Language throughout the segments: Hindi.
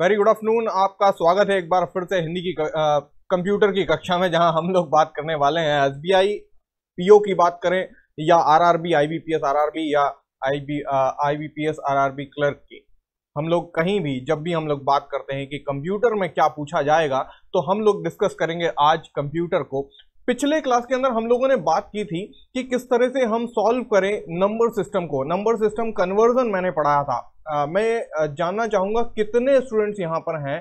वेरी गुड आफ्टरनून, आपका स्वागत है एक बार फिर से हिंदी की कंप्यूटर की कक्षा में, जहां हम लोग बात करने वाले हैं एसबीआई पीओ की बात करें या आरआरबी आईबीपीएस आरआरबी या आईबीपीएस आरआरबी क्लर्क की। हम लोग कहीं भी जब भी हम लोग बात करते हैं कि कंप्यूटर में क्या पूछा जाएगा, तो हम लोग डिस्कस करेंगे आज कंप्यूटर को। पिछले क्लास के अंदर हम लोगों ने बात की थी कि किस तरह से हम सॉल्व करें नंबर सिस्टम को। नंबर सिस्टम कन्वर्जन मैंने पढ़ाया था। मैं जानना चाहूँगा कितने स्टूडेंट्स यहाँ पर हैं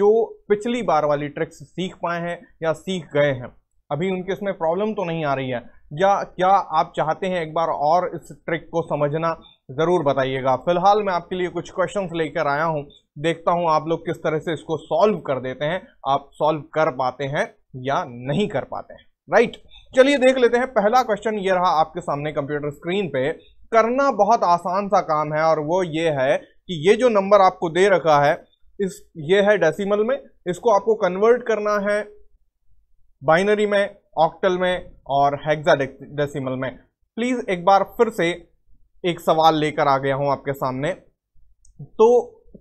जो पिछली बार वाली ट्रिक्स सीख पाए हैं या सीख गए हैं, अभी उनके इसमें प्रॉब्लम तो नहीं आ रही है, या क्या आप चाहते हैं एक बार और इस ट्रिक को समझना, ज़रूर बताइएगा। फिलहाल मैं आपके लिए कुछ क्वेश्चंस लेकर आया हूं, देखता हूं आप लोग किस तरह से इसको सॉल्व कर देते हैं, आप सॉल्व कर पाते हैं या नहीं कर पाते हैं। राइट, चलिए देख लेते हैं। पहला क्वेश्चन ये रहा आपके सामने कंप्यूटर स्क्रीन पे। करना बहुत आसान सा काम है, और वो ये है कि ये जो नंबर आपको दे रखा है, इस ये है डेसिमल में, इसको आपको कन्वर्ट करना है बाइनरी में, ऑक्टल में और हेक्साडेसिमल में। प्लीज़ एक बार फिर से एक सवाल लेकर आ गया हूं आपके सामने, तो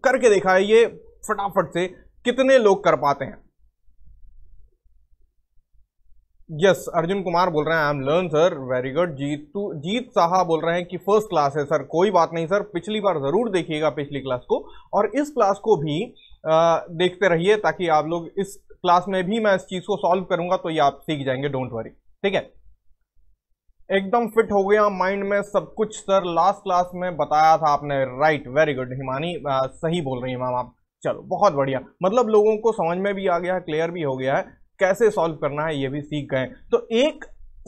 करके देखा है ये फटाफट से कितने लोग कर पाते हैं। यस, अर्जुन कुमार बोल रहे हैं I am learn sir, very good. Jeet Saha बोल रहे हैं कि फर्स्ट क्लास है सर। कोई बात नहीं सर, पिछली बार ज़रूर देखिएगा पिछली क्लास को, और इस क्लास को भी देखते रहिए, ताकि आप लोग इस क्लास में भी मैं इस चीज़ को सॉल्व करूंगा तो ये आप सीख जाएंगे, डोंट वरी। ठीक है, एकदम फिट हो गया माइंड में सब कुछ सर, लास्ट क्लास में बताया था आपने। राइट, वेरी गुड हिमानी, सही बोल रही है मैम आप। चलो बहुत बढ़िया, मतलब लोगों को समझ में भी आ गया है, क्लियर भी हो गया है, कैसे सॉल्व करना है ये भी सीख गए। तो एक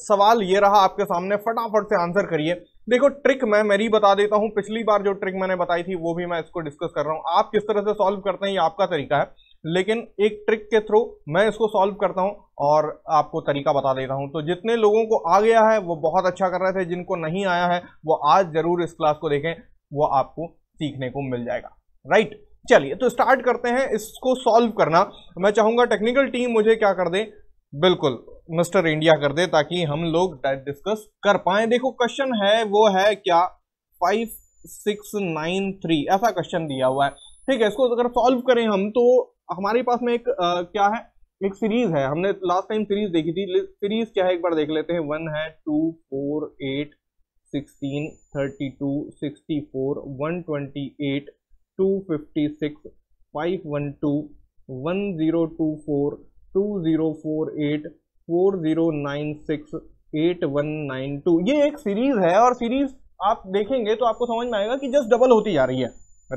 सवाल ये रहा आपके सामने, फटाफट से आंसर करिए। देखो ट्रिक मैं मेरी बता देता हूँ, पिछली बार जो ट्रिक मैंने बताई थी वो भी मैं इसको डिस्कस कर रहा हूँ। आप किस तरह से सॉल्व करते हैं ये आपका तरीका है, लेकिन एक ट्रिक के थ्रू मैं इसको सॉल्व करता हूं और आपको तरीका बता देता हूं। तो जितने लोगों को आ गया है वो बहुत अच्छा कर रहे थे, जिनको नहीं आया है वो आज ज़रूर इस क्लास को देखें, वो आपको सीखने को मिल जाएगा। राइट, चलिए तो स्टार्ट करते हैं इसको सॉल्व करना। मैं चाहूँगा टेक्निकल टीम मुझे क्या कर दे, बिल्कुल मिस्टर इंडिया कर दे, ताकि हम लोग डिस्कस कर पाए। देखो क्वेश्चन है वो है क्या, 5693 ऐसा क्वेश्चन दिया हुआ है। ठीक है, इसको अगर सॉल्व करें हम तो हमारे पास में एक क्या है, एक सीरीज है, हमने लास्ट टाइम सीरीज देखी थी। सीरीज क्या है एक बार देख लेते हैं। 1 है 2 4 8 16 32 64 128 256 512 1024 2048 4096 8192, ये एक सीरीज है, और सीरीज आप देखेंगे तो आपको समझ में आएगा कि जस्ट डबल होती जा रही है।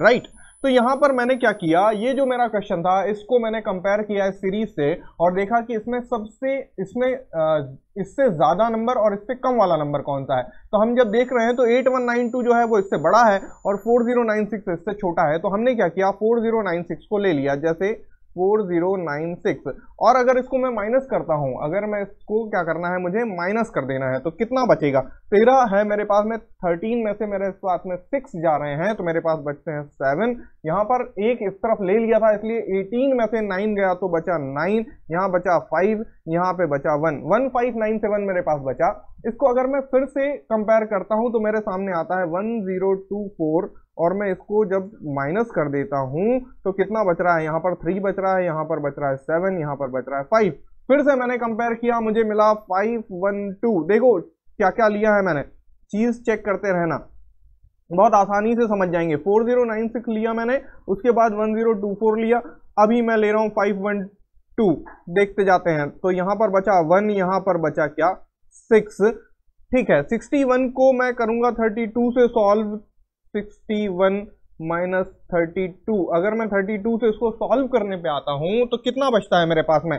राइट, तो यहाँ पर मैंने क्या किया, ये जो मेरा क्वेश्चन था इसको मैंने कंपेयर किया इस सीरीज से, और देखा कि इसमें सबसे इससे ज़्यादा नंबर और इससे कम वाला नंबर कौन सा है। तो हम जब देख रहे हैं तो 8192 जो है वो इससे बड़ा है और 4096 इससे छोटा है। तो हमने क्या किया, 4096 को ले लिया, जैसे 4096, और अगर इसको मैं माइनस करता हूं, अगर मैं इसको क्या करना है, मुझे माइनस कर देना है, तो कितना बचेगा, 13 है मेरे पास में, 13 में से मेरे साथ में 6 जा रहे हैं, तो मेरे पास बचते हैं 7। यहाँ पर एक इस तरफ ले लिया था इसलिए 18 में से 9 गया तो बचा 9, यहाँ बचा 5, यहाँ पे बचा 1, 159 7 मेरे पास बचा। इसको अगर मैं फिर से कंपेयर करता हूँ तो मेरे सामने आता है 1024, और मैं इसको जब माइनस कर देता हूं तो कितना बच रहा है, यहाँ पर 3 बच रहा है, यहाँ पर बच रहा है 7, यहाँ पर बच रहा है 5। फिर से मैंने कंपेयर किया, मुझे मिला 512। देखो क्या क्या लिया है मैंने, चीज़ चेक करते रहना, बहुत आसानी से समझ जाएंगे। 4096 लिया मैंने, उसके बाद 1024 लिया, अभी मैं ले रहा हूँ 512, देखते जाते हैं। तो यहाँ पर बचा 1, यहाँ पर बचा क्या 6। ठीक है, 61 को मैं करूँगा 32 से सॉल्व, 61 माइनस 32, अगर मैं 32 से इसको सॉल्व करने पे आता हूं तो कितना बचता है मेरे पास में,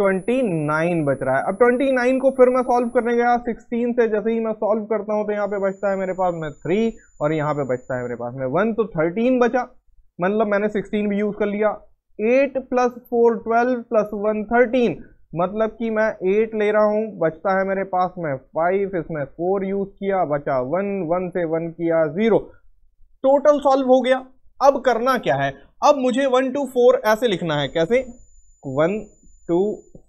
29 बच रहा है। अब 29 को फिर मैं सॉल्व करने गया 16 से, जैसे ही मैं सॉल्व करता हूं तो यहाँ पे बचता है मेरे पास में 3 और यहाँ पे बचता है मेरे पास में 1, तो 13 बचा, मतलब मैंने 16 भी यूज कर लिया। 8 प्लस 4 12 प्लस 1 13, मतलब कि मैं 8 ले रहा हूँ, बचता है मेरे पास में 5, इसमें 4 यूज़ किया, बचा 1 1 से 1 किया 0, टोटल सॉल्व हो गया। अब करना क्या है, अब मुझे 124 ऐसे लिखना है, कैसे 1 2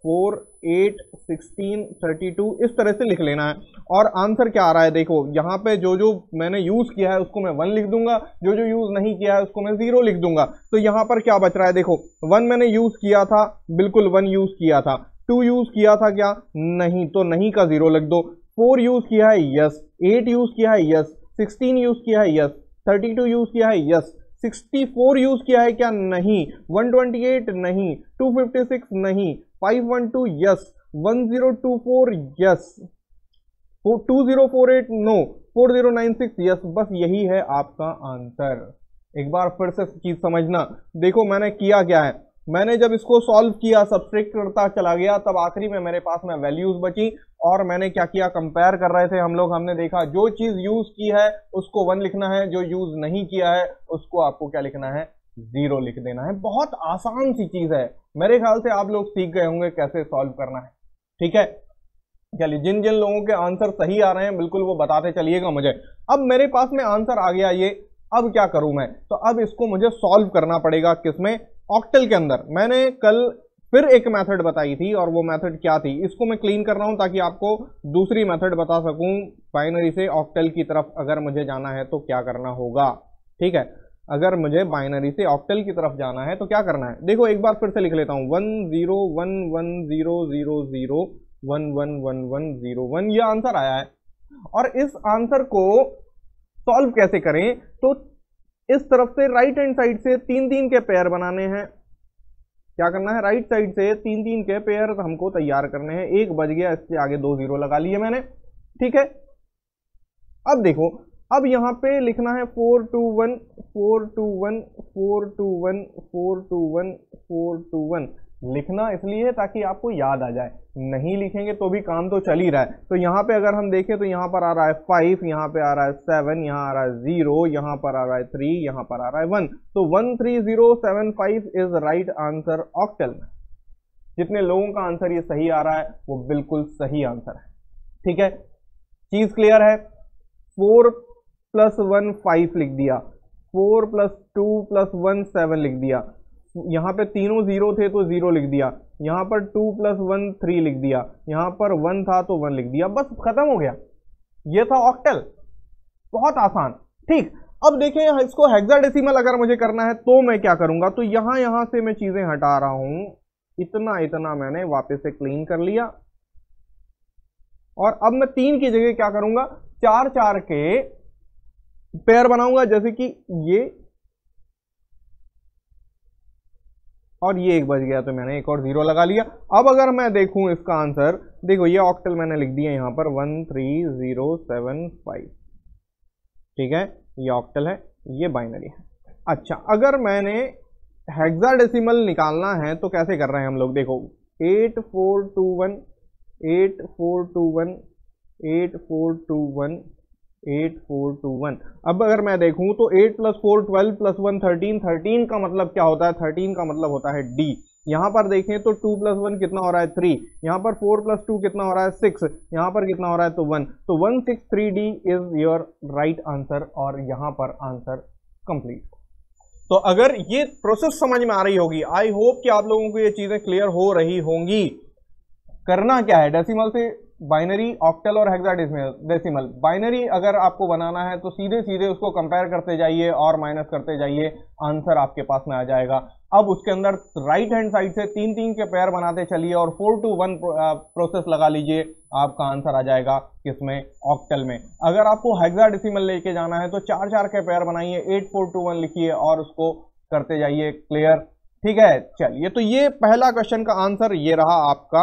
4 8, 16, 32 इस तरह से लिख लेना है। और आंसर क्या आ रहा है देखो, यहाँ पे जो जो मैंने यूज़ किया है उसको मैं 1 लिख दूंगा, जो जो यूज़ नहीं किया है उसको मैं 0 लिख दूंगा। तो यहाँ पर क्या बच रहा है देखो, 1 मैंने यूज़ किया था, बिल्कुल 1 यूज़ किया था। 2 यूज़ किया था क्या, नहीं, तो नहीं का 0 लिख दो। 4 यूज़ किया है, यस। 8 यूज़ किया है, यस। 16 यूज़ किया है, यस। 32 यूज़ किया है, यस। 64 यूज़ किया है क्या, नहीं। 128 नहीं, 256 नहीं, 512 यस, 1024 यस, 2048 नो, 4096 यस। बस यही है आपका आंसर। एक बार फिर से चीज समझना, देखो मैंने किया क्या है, मैंने जब इसको सॉल्व किया सब्सट्रैक्ट करता चला गया, तब आखिरी में मेरे पास में वैल्यूज बची और मैंने क्या किया, कंपेयर कर रहे थे हम लोग। हमने देखा जो चीज यूज की है उसको 1 लिखना है, जो यूज नहीं किया है उसको आपको क्या लिखना है, 0 लिख देना है। बहुत आसान सी चीज है, मेरे ख्याल से आप लोग सीख गए होंगे कैसे सॉल्व करना है। ठीक है, चलिए जिन जिन लोगों के आंसर सही आ रहे हैं बिल्कुल वो बताते चलिएगा मुझे। अब मेरे पास में आंसर आ गया ये, अब क्या करूं मैं, तो अब इसको मुझे सॉल्व करना पड़ेगा किसमें, ऑक्टल के अंदर। मैंने कल फिर एक मेथड बताई थी और वो मेथड क्या थी, इसको मैं क्लीन कर रहा हूं ताकि आपको दूसरी मेथड बता सकूं। बाइनरी से ऑक्टल की तरफ अगर मुझे जाना है तो क्या करना होगा, ठीक है, अगर मुझे बाइनरी से ऑक्टल की तरफ जाना है तो क्या करना है। देखो एक बार फिर से लिख लेता हूं, 10110001111101, यह आंसर आया है। और इस आंसर को सॉल्व कैसे करें, तो इस तरफ से राइट हैंड साइड से 3-3 के पेयर बनाने हैं। क्या करना है, राइट साइड से 3-3 के पेयर हमको तैयार करने हैं। 1 बज गया, इसके आगे 2 0 लगा लिए मैंने, ठीक है। अब देखो, अब यहाँ पे लिखना है 4-2-1 4-2-1 4-2-1 4-2-1 4-2-1। लिखना इसलिए ताकि आपको याद आ जाए, नहीं लिखेंगे तो भी काम तो चल ही रहा है। तो यहाँ पे अगर हम देखें तो यहाँ पर आ रहा है 5, यहाँ पे आ रहा है 7, यहाँ आ रहा है 0, यहाँ पर आ रहा है 3, यहाँ पर आ रहा है 1। तो 13075 इज राइट आंसर ऑक्टल में। जितने लोगों का आंसर ये सही आ रहा है वो बिल्कुल सही आंसर है, ठीक है, चीज क्लियर है। 4 + 1 5 लिख दिया, 4 + 2 + 1 7 लिख दिया, यहाँ पे तीनों 0 थे तो 0 लिख दिया, यहाँ पर 2 + 1 3 लिख दिया, यहाँ पर 1 था तो 1 लिख दिया, बस खत्म हो गया। ये था ऑक्टल, बहुत आसान। ठीक, अब देखें इसको हेक्साडेसिमल अगर मुझे करना है तो मैं क्या करूंगा, तो यहाँ से मैं चीजें हटा रहा हूं, इतना इतना मैंने वापस से क्लीन कर लिया। और अब मैं 3 की जगह क्या करूंगा, 4-4 के पेयर बनाऊंगा, जैसे कि ये और ये 1 बज गया तो मैंने एक और 0 लगा लिया। अब अगर मैं देखूं इसका आंसर, देखो ये ऑक्टल मैंने लिख दिया यहाँ पर 13075, ठीक है, ये ऑक्टल है, ये बाइनरी है। अच्छा, अगर मैंने हेक्साडेसिमल निकालना है तो कैसे कर रहे हैं हम लोग, देखो 8421 8421 8421 8421। अब अगर मैं देखूं तो 8 + 4 12 + 1 13 13 का मतलब क्या होता है, 13 का मतलब होता है D। यहाँ पर देखें तो 2 + 1 कितना हो रहा है, 3, यहाँ पर 4 + 2 कितना हो रहा है, 6, यहाँ पर कितना हो रहा है तो 1। तो 163D is your right answer और यहाँ पर आंसर कंप्लीट। तो अगर ये प्रोसेस समझ में आ रही होगी, आई होप कि आप लोगों को ये चीजें क्लियर हो रही होंगी। करना क्या है, डेसिमल से बाइनरी, ऑक्टल और हेक्साडेसिमल। बाइनरी अगर आपको बनाना है तो सीधे सीधे उसको कंपेयर करते जाइए और माइनस करते जाइए, आंसर आपके पास में आ जाएगा। अब उसके अंदर राइट हैंड साइड से 3-3 के पेयर बनाते चलिए और 4-2-1 प्रोसेस लगा लीजिए, आपका आंसर आ जाएगा किसमें, ऑक्टल में। अगर आपको हेक्साडेसिमल लेके जाना है तो 4-4 के पेयर बनाइए, 8421 लिखिए और उसको करते जाइए क्लियर, ठीक है। चलिए, तो ये पहला क्वेश्चन का आंसर ये रहा आपका,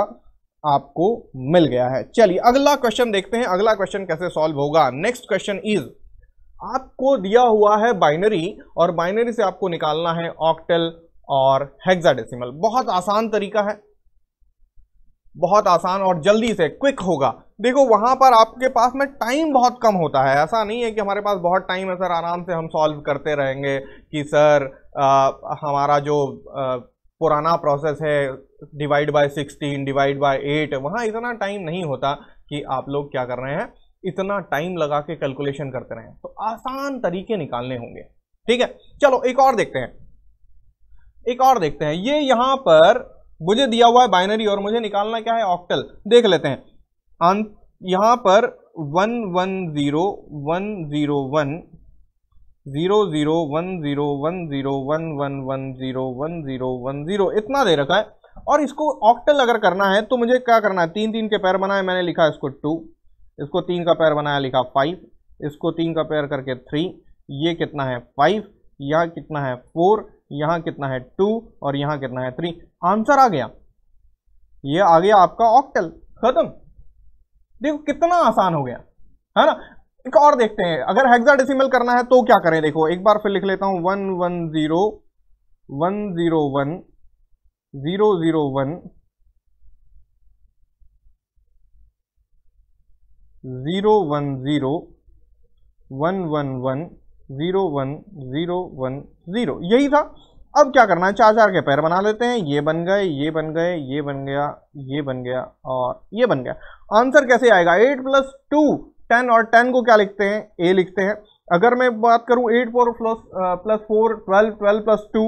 आपको मिल गया है। चलिए अगला क्वेश्चन देखते हैं, अगला क्वेश्चन कैसे सॉल्व होगा। नेक्स्ट क्वेश्चन इज, आपको दिया हुआ है बाइनरी और बाइनरी से आपको निकालना है ऑक्टल और हेक्साडेसिमल। बहुत आसान तरीका है, बहुत आसान और जल्दी से क्विक होगा। देखो वहां पर आपके पास में टाइम बहुत कम होता है, ऐसा नहीं है कि हमारे पास बहुत टाइम है सर आराम से हम सॉल्व करते रहेंगे कि सर हमारा जो पुराना प्रोसेस है डिवाइड बाय 16 डिवाइड बाय 8, वहाँ इतना टाइम नहीं होता कि आप लोग क्या कर रहे हैं इतना टाइम लगा के कैलकुलेशन करते रहे हैं। तो आसान तरीके निकालने होंगे, ठीक है। चलो एक और देखते हैं, ये यहाँ पर मुझे दिया हुआ है बाइनरी और मुझे निकालना क्या है, ऑक्टल। देख लेते हैं यहाँ पर 1 1 0 1 0 1 0 0 1 0 1 0 1 0 1 0 1 0 1 0 1 0 इतना दे रखा है। और इसको ऑक्टल अगर करना है तो मुझे क्या करना है, तीन तीन के पैर बनाए मैंने, लिखा इसको 2, इसको 3 का पैर बनाया लिखा 5, इसको 3 का पैर करके 3, ये कितना है 5, यहाँ कितना है 4, यहाँ कितना है 2 और यहाँ कितना है 3। आंसर आ गया, ये आ गया आपका ऑक्टल। खत्म। देखो कितना आसान हो गया है ना। एक और देखते हैं, अगर हेक्साडेसिमल करना है तो क्या करें। देखो एक बार फिर लिख लेता हूं 1 1 0 1 0 1 0 1 0 1 0 1 0 1 0 1 0 1 0 1 0 1 0 1 0। यही था। अब क्या करना है, चार चार के पैर बना लेते हैं, ये बन गए, ये बन गए, ये बन गया, ये बन गया और ये बन गया। आंसर कैसे आएगा, 8 + 2 10 और 10 को क्या लिखते हैं, ए लिखते हैं। अगर मैं बात करूं 8 + 4 + 4 12 12 + 2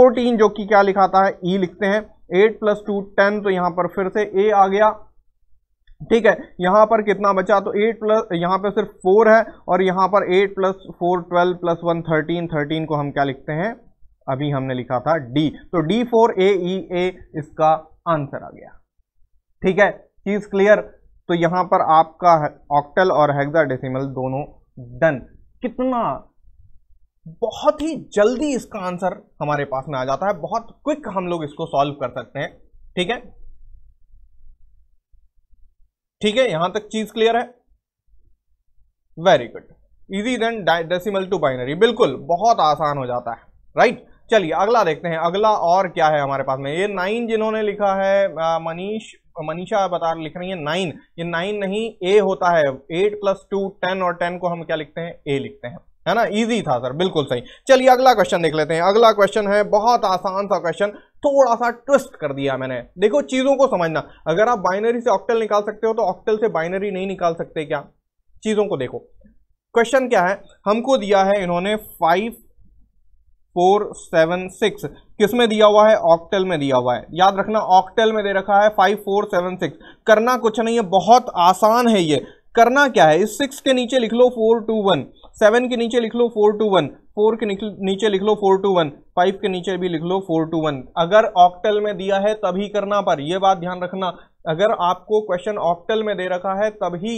14 जो कि क्या लिखाता है, ई लिखते हैं। 8 + 2 10 तो यहाँ पर फिर से ए आ गया। ठीक है, यहाँ पर कितना बचा, तो 8 + यहाँ पर सिर्फ 4 है और यहाँ पर 8 + 4 12 + 1 13 को हम क्या लिखते हैं, अभी हमने लिखा था डी। तो D 4 A E A इसका आंसर आ गया। ठीक है, चीज क्लियर। तो यहाँ पर आपका ऑक्टल और हेक्साडेसिमल दोनों डन। कितना बहुत ही जल्दी इसका आंसर हमारे पास में आ जाता है, बहुत क्विक हम लोग इसको सॉल्व कर सकते हैं। ठीक है, ठीक है, यहां तक चीज क्लियर है। Very good, easy then decimal to binary, बिल्कुल बहुत आसान हो जाता है, राइट। चलिए अगला देखते हैं, अगला और क्या है हमारे पास में। ये 9 जिन्होंने लिखा है, मनीषा बता लिख रही है 9, ये 9 नहीं ए होता है। 8 + 2 10 और 10 को हम क्या लिखते हैं, ए लिखते हैं, है ना। इजी था सर, बिल्कुल सही। चलिए अगला क्वेश्चन देख लेते हैं। अगला क्वेश्चन है बहुत आसान सा क्वेश्चन, थोड़ा सा ट्विस्ट कर दिया मैंने। देखो चीजों को समझना, अगर आप बाइनरी से ऑक्टल निकाल सकते हो तो ऑक्टल से बाइनरी नहीं निकाल सकते क्या। चीजों को देखो, क्वेश्चन क्या है हमको दिया है इन्होंने 5 4 7 6, किसमें दिया हुआ है, ऑक्टल में दिया हुआ है। याद रखना ऑक्टल में दे रखा है 5 4 7 6। करना कुछ नहीं है, बहुत आसान है ये। करना क्या है, इस 6 के नीचे लिख लो 4 2 1, 7 के नीचे लिख लो 4 2 1, 4 के नीचे लिख लो 4 2 1, 5 के नीचे भी लिख लो 4 2 1। अगर ऑक्टल में दिया है तभी करना, पर यह बात ध्यान रखना, अगर आपको क्वेश्चन ऑक्टल में दे रखा है तभी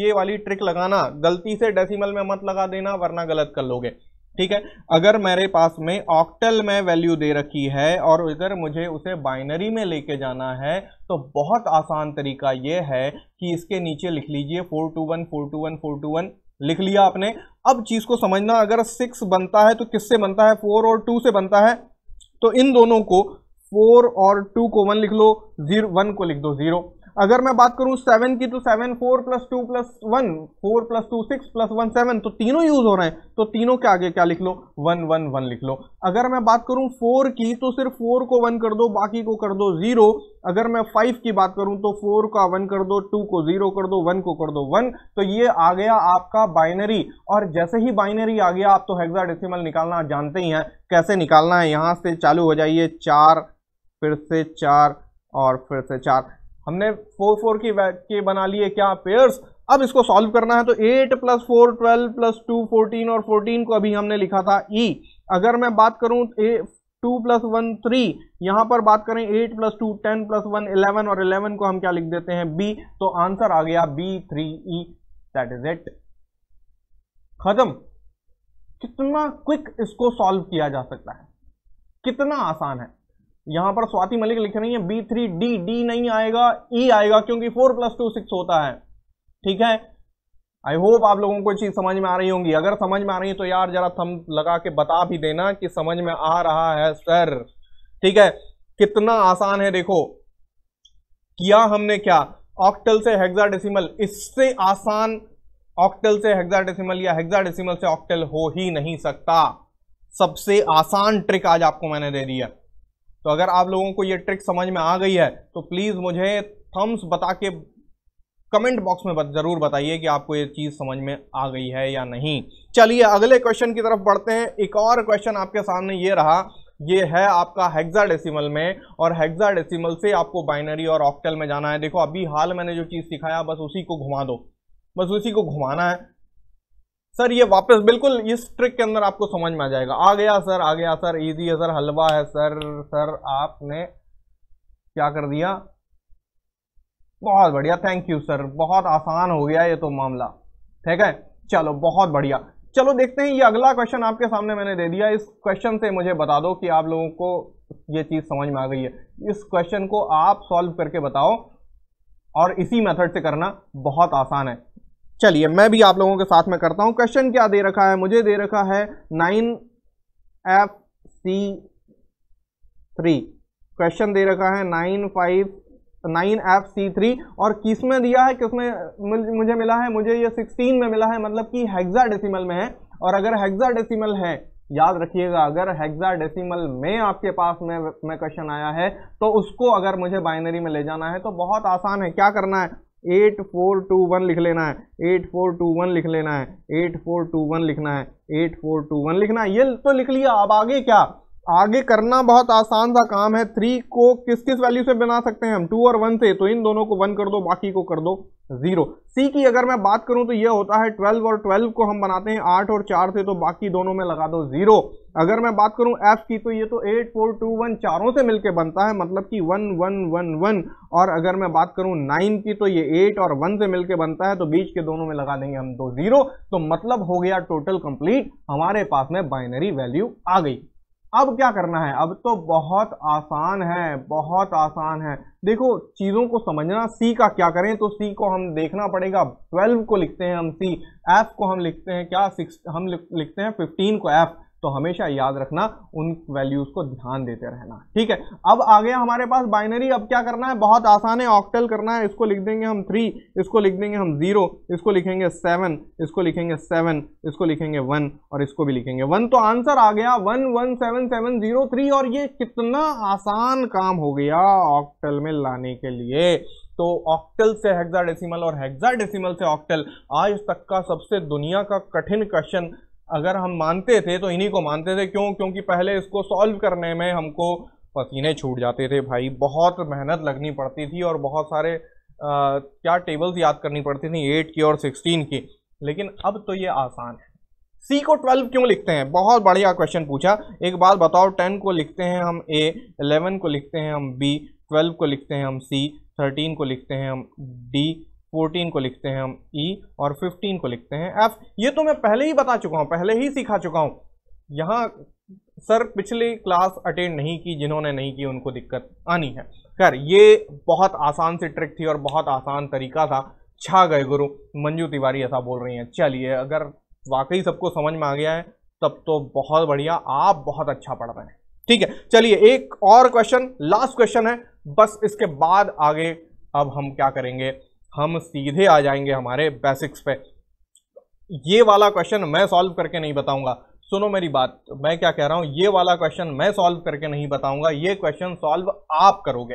ये वाली ट्रिक लगाना, गलती से डेसिमल में मत लगा देना वरना गलत कर लोगे। ठीक है, अगर मेरे पास में ऑक्टल में वैल्यू दे रखी है और इधर मुझे उसे बाइनरी में लेके जाना है तो बहुत आसान तरीका ये है कि इसके नीचे लिख लीजिए 4 2 1 4 2 1 4 2 1 लिख लिया आपने। अब चीज को समझना, अगर 6 बनता है तो किससे बनता है, 4 और 2 से बनता है। तो इन दोनों को 4 और 2 को 1 लिख लो, 1 को लिख दो 0। अगर मैं बात करूं 7 की तो 7 4 + 2 + 1 4 + 2 6 + 1 7, तो तीनों यूज हो रहे हैं तो तीनों के आगे क्या लिख लो 1 1 1 लिख लो। अगर मैं बात करूं 4 की तो सिर्फ 4 को 1 कर दो, बाकी को कर दो 0। अगर मैं 5 की बात करूं तो 4 का 1 कर दो, 2 को 0 कर दो, 1 को कर दो 1। तो ये आ गया आपका बाइनरी। और जैसे ही बाइनरी आ गया आप तो हेक्साडेसिमल निकालना जानते ही हैं कैसे निकालना है। यहाँ से चालू हो जाइए, 4 फिर से 4 और फिर से 4। हमने 4 4 के बना लिए क्या, पेयर्स। अब इसको सॉल्व करना है तो 8 + 4 12 + 2 14 और 14 को अभी हमने लिखा था ई। अगर मैं बात करूं 2 + 1 3, यहाँ पर बात करें 8 + 2 10 + 1 11 और 11 को हम क्या लिख देते हैं बी। तो आंसर आ गया B 3 E, that is it. खत्म। कितना क्विक इसको सॉल्व किया जा सकता है, कितना आसान है। यहां पर स्वाति मलिक लिख रही है B 3 D, D नहीं आएगा E आएगा क्योंकि 4 + 2 6 होता है। ठीक है, आई होप आप लोगों को चीज समझ में आ रही होंगी। अगर समझ में आ रही है तो यार जरा थंब लगा के बता भी देना कि समझ में आ रहा है सर। ठीक है, कितना आसान है। देखो किया हमने क्या, ऑक्टल से हेक्साडेसिमल, इससे आसान ऑक्टल से हेक्साडेसिमल या हेक्साडेसिमल से ऑक्टल हो ही नहीं सकता। सबसे आसान ट्रिक आज आपको मैंने दे दी है। तो अगर आप लोगों को ये ट्रिक समझ में आ गई है तो प्लीज़ मुझे थम्स बता के कमेंट बॉक्स में ज़रूर बताइए कि आपको ये चीज़ समझ में आ गई है या नहीं। चलिए अगले क्वेश्चन की तरफ बढ़ते हैं। एक और क्वेश्चन आपके सामने ये रहा, ये है आपका हेक्साडेसिमल में, और हेक्साडेसिमल से आपको बाइनरी और ऑक्टल में जाना है। देखो अभी हाल मैंने जो चीज़ सिखाया बस उसी को घुमा दो, बस उसी को घुमाना है। सर ये वापस बिल्कुल इस ट्रिक के अंदर आपको समझ में आ जाएगा। आ गया सर, इजी है सर, हलवा है सर। सर आपने क्या कर दिया, बहुत बढ़िया, थैंक यू सर, बहुत आसान हो गया ये तो मामला। ठीक है चलो बहुत बढ़िया। चलो देखते हैं ये अगला क्वेश्चन आपके सामने मैंने दे दिया। इस क्वेश्चन से मुझे बता दो कि आप लोगों को ये चीज़ समझ में आ गई है। इस क्वेश्चन को आप सॉल्व करके बताओ और इसी मेथड से करना, बहुत आसान है। चलिए मैं भी आप लोगों के साथ में करता हूं। क्वेश्चन क्या दे रखा है, मुझे दे रखा है 9FC3, क्वेश्चन दे रखा है 9FC3, और किस में दिया है, किस में मुझे मिला है, मुझे ये 16 में मिला है, मतलब कि हेक्साडेसिमल में है। और अगर हेक्साडेसिमल है, याद रखिएगा, अगर हेक्साडेसिमल में आपके पास में क्वेश्चन आया है तो उसको अगर मुझे बाइनरी में ले जाना है तो बहुत आसान है। क्या करना है, 8421 लिख लेना है, 8421 लिख लेना है, 8421 लिखना है, 8421 लिखना है। ये तो लिख लिया, अब आगे क्या, आगे करना बहुत आसान सा काम है। 3 को किस किस वैल्यू से बना सकते हैं हम, 2 और 1 से, तो इन दोनों को 1 कर दो, बाकी को कर दो 0। सी की अगर मैं बात करूं तो ये होता है 12 और 12 को हम बनाते हैं 8 और 4 से, तो बाकी दोनों में लगा दो 0। अगर मैं बात करूं एफ की तो ये तो 8 4 2 1 चारों से मिलके बनता है, मतलब कि 1 1 1 1। और अगर मैं बात करूं 9 की तो ये 8 और 1 से मिलके बनता है, तो बीच के दोनों में लगा देंगे हम 2 0। तो मतलब हो गया टोटल कंप्लीट, हमारे पास में बाइनरी वैल्यू आ गई। अब क्या करना है, अब तो बहुत आसान है, बहुत आसान है। देखो चीज़ों को समझना, सी का क्या करें, तो सी को हम देखना पड़ेगा, 12 को लिखते हैं हम सी, एफ को हम लिखते हैं क्या, हम लिखते हैं 15 को एफ। तो हमेशा याद रखना उन वैल्यूज़ को ध्यान देते रहना, ठीक है। अब आ गया हमारे पास बाइनरी। अब क्या करना है, बहुत आसान है, ऑक्टल करना है। इसको लिख देंगे हम 3, इसको लिख देंगे हम 0, इसको लिखेंगे 7, इसको लिखेंगे 7, इसको लिखेंगे 1, और इसको भी लिखेंगे 1। तो आंसर आ गया 1 1 7 7 0 3। और ये कितना आसान काम हो गया ऑक्टल में लाने के लिए। तो ऑक्टल से हेक्साडेसिमल और हेक्साडेसिमल से ऑक्टल, आज तक का सबसे दुनिया का कठिन क्वेश्चन अगर हम मानते थे तो इन्हीं को मानते थे। क्यों, क्योंकि पहले इसको सॉल्व करने में हमको पसीने छूट जाते थे भाई, बहुत मेहनत लगनी पड़ती थी और बहुत सारे क्या टेबल्स याद करनी पड़ती थी 8 की और 16 की। लेकिन अब तो ये आसान है। सी को 12 क्यों लिखते हैं, बहुत बढ़िया क्वेश्चन पूछा। एक बात बताओ, 10 को लिखते हैं हम ए, 11 को लिखते हैं हम बी, 12 को लिखते हैं हम सी, 13 को लिखते हैं हम डी, 14 को लिखते हैं हम E, और 15 को लिखते हैं F। ये तो मैं पहले ही बता चुका हूँ, पहले ही सिखा चुका हूँ। यहाँ सर पिछली क्लास अटेंड नहीं की, जिन्होंने नहीं की उनको दिक्कत आनी है। खैर ये बहुत आसान सी ट्रिक थी और बहुत आसान तरीका था। छा गए गुरु, मंजू तिवारी ऐसा बोल रही हैं। चलिए अगर वाकई सबको समझ में आ गया है तब तो बहुत बढ़िया, आप बहुत अच्छा पढ़ रहे हैं, ठीक है। चलिए एक और क्वेश्चन, लास्ट क्वेश्चन है बस, इसके बाद आगे अब हम क्या करेंगे, हम सीधे आ जाएंगे हमारे बेसिक्स पे। ये वाला क्वेश्चन मैं सॉल्व करके नहीं बताऊंगा, सुनो मेरी बात, मैं क्या कह रहा हूं, ये वाला क्वेश्चन मैं सॉल्व करके नहीं बताऊंगा, ये क्वेश्चन सॉल्व आप करोगे,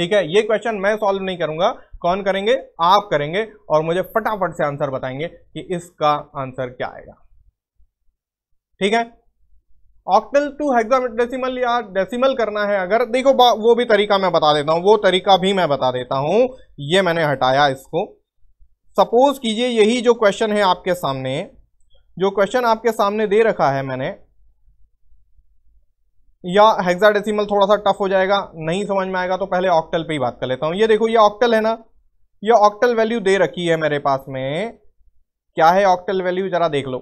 ठीक है। ये क्वेश्चन मैं सॉल्व नहीं करूंगा, कौन करेंगे, आप करेंगे, और मुझे फटाफट से आंसर बताएंगे कि इसका आंसर क्या आएगा, ठीक है। ऑक्टल टू हेक्साडेसिमल या डेसिमल करना है अगर, देखो वो भी तरीका मैं बता देता हूँ, वो तरीका भी मैं बता देता हूँ। ये मैंने हटाया इसको। सपोज कीजिए यही जो क्वेश्चन है आपके सामने, जो क्वेश्चन आपके सामने दे रखा है मैंने, या हेक्साडेसिमल थोड़ा सा टफ हो जाएगा, नहीं समझ में आएगा तो पहले ऑक्टल पे ही बात कर लेता हूँ। ये देखो ये ऑक्टल है ना, ये ऑक्टल वैल्यू दे रखी है मेरे पास में। क्या है ऑक्टल वैल्यू, जरा देख लो,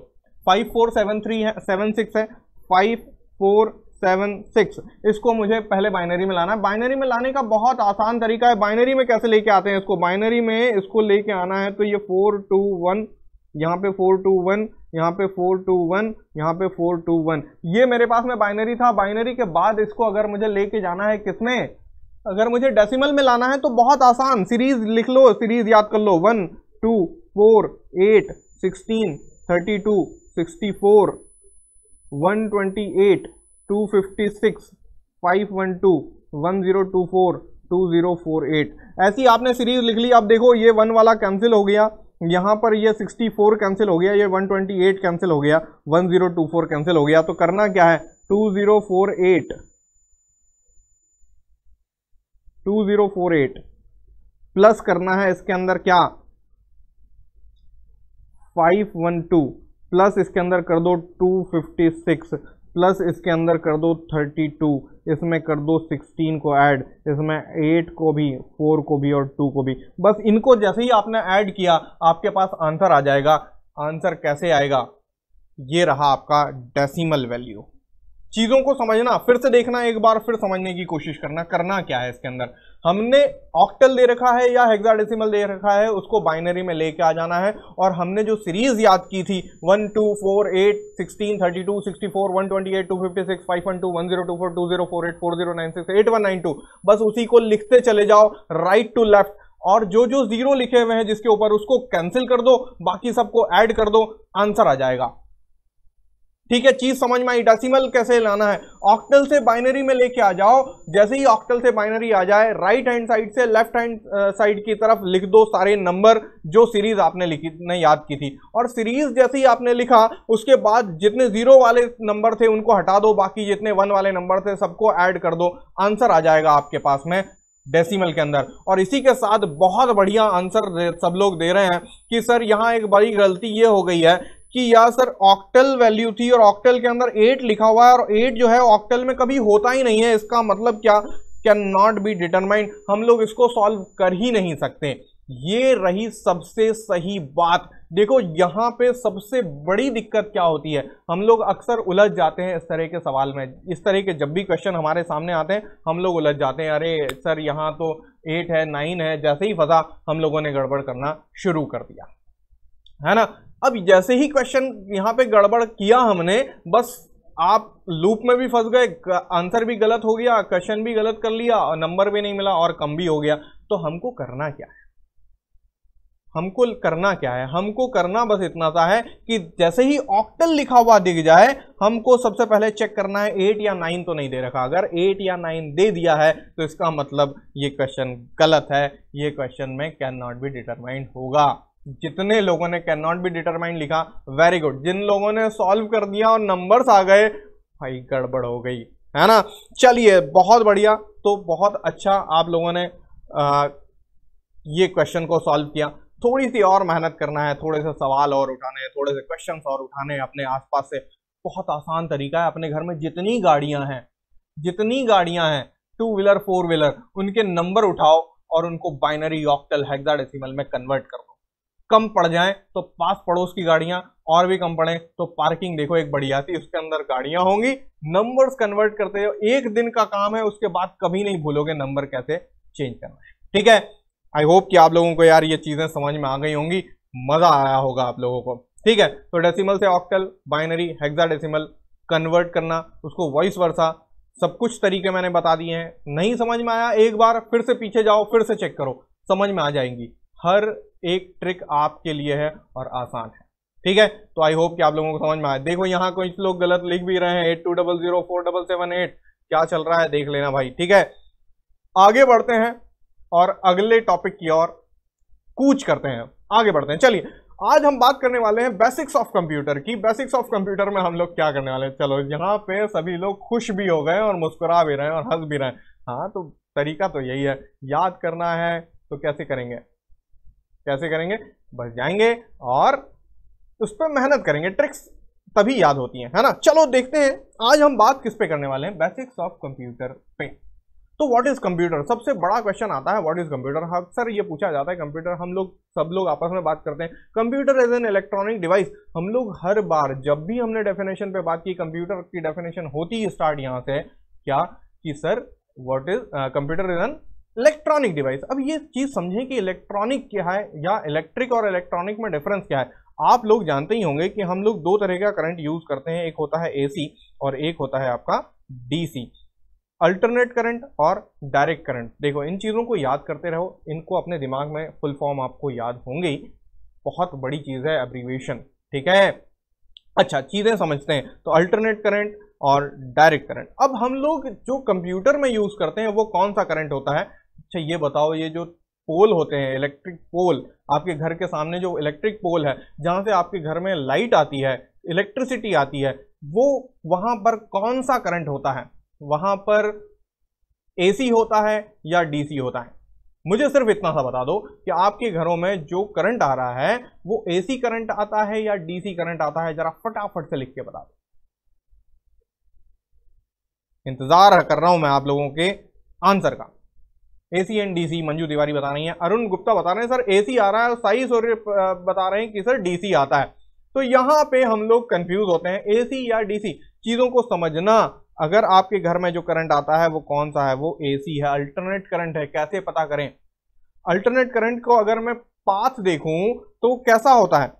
547376 है, 5476। इसको मुझे पहले बाइनरी में लाना है। बाइनरी में लाने का बहुत आसान तरीका है। बाइनरी में कैसे लेके आते हैं इसको, बाइनरी में इसको लेके आना है तो ये 4 2 1, यहाँ पे 4 2 1, यहाँ पे 4 2 1, यहाँ पे 4 2 1, ये मेरे पास में बाइनरी था। बाइनरी के बाद इसको अगर मुझे लेके जाना है किसमें, अगर मुझे डेसिमल में लाना है तो बहुत आसान, सीरीज लिख लो, सीरीज याद कर लो, 1 2 4 8 16 32 64, 128, 256, 512, 1024, 2048। ऐसी आपने सीरीज लिख ली। अब देखो ये 1 वाला कैंसिल हो गया, यहाँ पर ये 64 कैंसिल हो गया, ये 128 कैंसिल हो गया, 1024 कैंसिल हो गया। तो करना क्या है, 2048 प्लस करना है इसके अंदर क्या 512 प्लस इसके अंदर कर दो 256 प्लस इसके अंदर कर दो 32 इसमें कर दो 16 को ऐड, इसमें 8 को भी 4 को भी और 2 को भी। बस इनको जैसे ही आपने ऐड किया आपके पास आंसर आ जाएगा। आंसर कैसे आएगा, ये रहा आपका डेसिमल वैल्यू। चीज़ों को समझना, फिर से देखना, एक बार फिर समझने की कोशिश करना, करना क्या है इसके अंदर। हमने ऑक्टल दे रखा है या हेक्साडेसिमल दे रखा है, उसको बाइनरी में लेके आ जाना है। और हमने जो सीरीज याद की थी 1, 2, 4, 8, 16, 32, 64, 128, 256, 512, 1024, 2048, 4096, 8192, बस उसी को लिखते चले जाओ राइट टू लेफ्ट। और जो जो जीरो लिखे हुए हैं जिसके ऊपर, उसको कैंसिल कर दो, बाकी सबको ऐड कर दो, आंसर आ जाएगा। ठीक है, चीज समझ में आई। डेसिमल कैसे लाना है, ऑक्टल से बाइनरी में लेके आ जाओ। जैसे ही ऑक्टल से बाइनरी आ जाए, राइट हैंड साइड से लेफ्ट हैंड साइड की तरफ लिख दो सारे नंबर जो सीरीज आपने लिखी ने याद की थी। और सीरीज जैसे ही आपने लिखा, उसके बाद जितने जीरो वाले नंबर थे उनको हटा दो, बाकी जितने वन वाले नंबर थे सबको ऐड कर दो, आंसर आ जाएगा आपके पास में डेसिमल के अंदर। और इसी के साथ बहुत बढ़िया आंसर सब लोग दे रहे हैं कि सर यहाँ एक बड़ी गलती ये हो गई है कि यार सर ऑक्टल वैल्यू थी और ऑक्टल के अंदर 8 लिखा हुआ है, और 8 जो है ऑक्टल में कभी होता ही नहीं है, इसका मतलब क्या, कैन नॉट बी डिटरमाइंड, हम लोग इसको सॉल्व कर ही नहीं सकते। ये रही सबसे सही बात। देखो यहाँ पे सबसे बड़ी दिक्कत क्या होती है, हम लोग अक्सर उलझ जाते हैं इस तरह के सवाल में। इस तरह के जब भी क्वेश्चन हमारे सामने आते हैं हम लोग उलझ जाते हैं, अरे सर यहाँ तो 8 है 9 है, जैसे ही फंसा हम लोगों ने गड़बड़ करना शुरू कर दिया, है ना। अब जैसे ही क्वेश्चन यहाँ पे गड़बड़ किया हमने, बस आप लूप में भी फंस गए, आंसर भी गलत हो गया, क्वेश्चन भी गलत कर लिया, और नंबर भी नहीं मिला और कम भी हो गया। तो हमको करना क्या है, हमको करना क्या है, हमको करना बस इतना सा है कि जैसे ही ऑक्टल लिखा हुआ दिख जाए, हमको सबसे पहले चेक करना है 8 या 9 तो नहीं दे रखा। अगर 8 या 9 दे दिया है तो इसका मतलब ये क्वेश्चन गलत है, ये क्वेश्चन में कैन नॉट बी डिटरमाइंड होगा। जितने लोगों ने कैन नॉट बी डिटरमाइंड लिखा, वेरी गुड। जिन लोगों ने सॉल्व कर दिया और नंबर्स आ गए, भाई गड़बड़ हो गई, है ना। चलिए, बहुत बढ़िया, तो बहुत अच्छा आप लोगों ने ये क्वेश्चन को सॉल्व किया। थोड़ी सी और मेहनत करना है, थोड़े से सवाल और उठाने, थोड़े से क्वेश्चन और उठाने अपने आसपास से। बहुत आसान तरीका है, अपने घर में जितनी गाड़ियां हैं, टू व्हीलर फोर व्हीलर, उनके नंबर उठाओ और उनको बाइनरी ऑक्टल हेक्साडेसिमल में कन्वर्ट कर दो। कम पड़ जाए तो पास पड़ोस की गाड़ियां, और भी कम पड़े तो पार्किंग देखो एक बढ़िया सी, उसके अंदर गाड़ियां होंगी। नंबर्स कन्वर्ट करते हो, एक दिन का काम है, उसके बाद कभी नहीं भूलोगे नंबर कैसे चेंज करना है। ठीक है, आई होप कि आप लोगों को यार ये चीजें समझ में आ गई होंगी, मजा आया होगा आप लोगों को। ठीक है, तो डेसिमल से ऑक्टल, बाइनरी हेक्साडेसिमल कन्वर्ट करना, उसको वॉइस वर्सा, सब कुछ तरीके मैंने बता दिए हैं। नहीं समझ में आया, एक बार फिर से पीछे जाओ, फिर से चेक करो, समझ में आ जाएंगी। हर एक ट्रिक आपके लिए है और आसान है। ठीक है, तो आई होप कि आप लोगों को समझ में आए। देखो यहाँ कुछ लोग गलत लिख भी रहे हैं, 82004778, क्या चल रहा है देख लेना भाई। ठीक है, आगे बढ़ते हैं और अगले टॉपिक की ओर कूच करते हैं, आगे बढ़ते हैं। चलिए, आज हम बात करने वाले हैं बेसिक्स ऑफ कंप्यूटर की। बेसिक्स ऑफ कंप्यूटर में हम लोग क्या करने वाले हैं, चलो यहाँ पे सभी लोग खुश भी हो गए और मुस्कुरा भी रहे हैं और हंस भी रहे हैं। हाँ, तो तरीका तो यही है, याद करना है तो कैसे करेंगे, बस जाएंगे और उस पर मेहनत करेंगे, ट्रिक्स तभी याद होती हैं, है ना। चलो देखते हैं आज हम बात किस पे करने वाले हैं, बेसिक्स ऑफ कंप्यूटर पे। तो व्हाट इज कंप्यूटर, सबसे बड़ा क्वेश्चन आता है, व्हाट इज कंप्यूटर। अक्सर ये पूछा जाता है कंप्यूटर, हम लोग सब लोग आपस में बात करते हैं computer as an electronic device. हम लोग हर बार जब भी हमने डेफिनेशन पे बात की, कंप्यूटर की डेफिनेशन होती स्टार्ट यहाँ से, क्या कि sir what is computer as an electronic device. अब ये चीज़ समझें कि इलेक्ट्रॉनिक क्या है या इलेक्ट्रिक और इलेक्ट्रॉनिक में डिफरेंस क्या है। आप लोग जानते ही होंगे कि हम लोग दो तरह का करंट यूज़ करते हैं, एक होता है एसी और एक होता है आपका डीसी, अल्टरनेट करंट और डायरेक्ट करंट। देखो इन चीज़ों को याद करते रहो, इनको अपने दिमाग में फुल फॉर्म आपको याद होंगे, बहुत बड़ी चीज़ है एब्रीविएशन। ठीक है, अच्छा चीज़ें समझते हैं। तो अल्टरनेट करंट और डायरेक्ट करंट, अब हम लोग जो कंप्यूटर में यूज़ करते हैं वो कौन सा करंट होता है। अच्छा ये बताओ, ये जो पोल होते हैं इलेक्ट्रिक पोल, आपके घर के सामने जो इलेक्ट्रिक पोल है, जहाँ से आपके घर में लाइट आती है, इलेक्ट्रिसिटी आती है, वो वहां पर कौन सा करंट होता है, वहां पर एसी होता है या डीसी होता है। मुझे सिर्फ इतना सा बता दो कि आपके घरों में जो करंट आ रहा है वो एसी करंट आता है या डीसी करंट आता है, जरा फटाफट से लिख के बता दो। इंतजार कर रहा हूं मैं आप लोगों के आंसर का। AC and DC Manju Tiwari बता रही हैं, अरुण गुप्ता बता रहे हैं सर एसी आ रहा है, साई सूर्य बता रहे हैं कि सर डीसी आता है। तो यहां पे हम लोग कंफ्यूज होते हैं एसी या डीसी, चीजों को समझना। अगर आपके घर में जो करंट आता है वो कौन सा है, वो एसी है, अल्टरनेट करंट है। कैसे पता करें अल्टरनेट करंट को? अगर मैं पाथ देखूं तो कैसा होता है,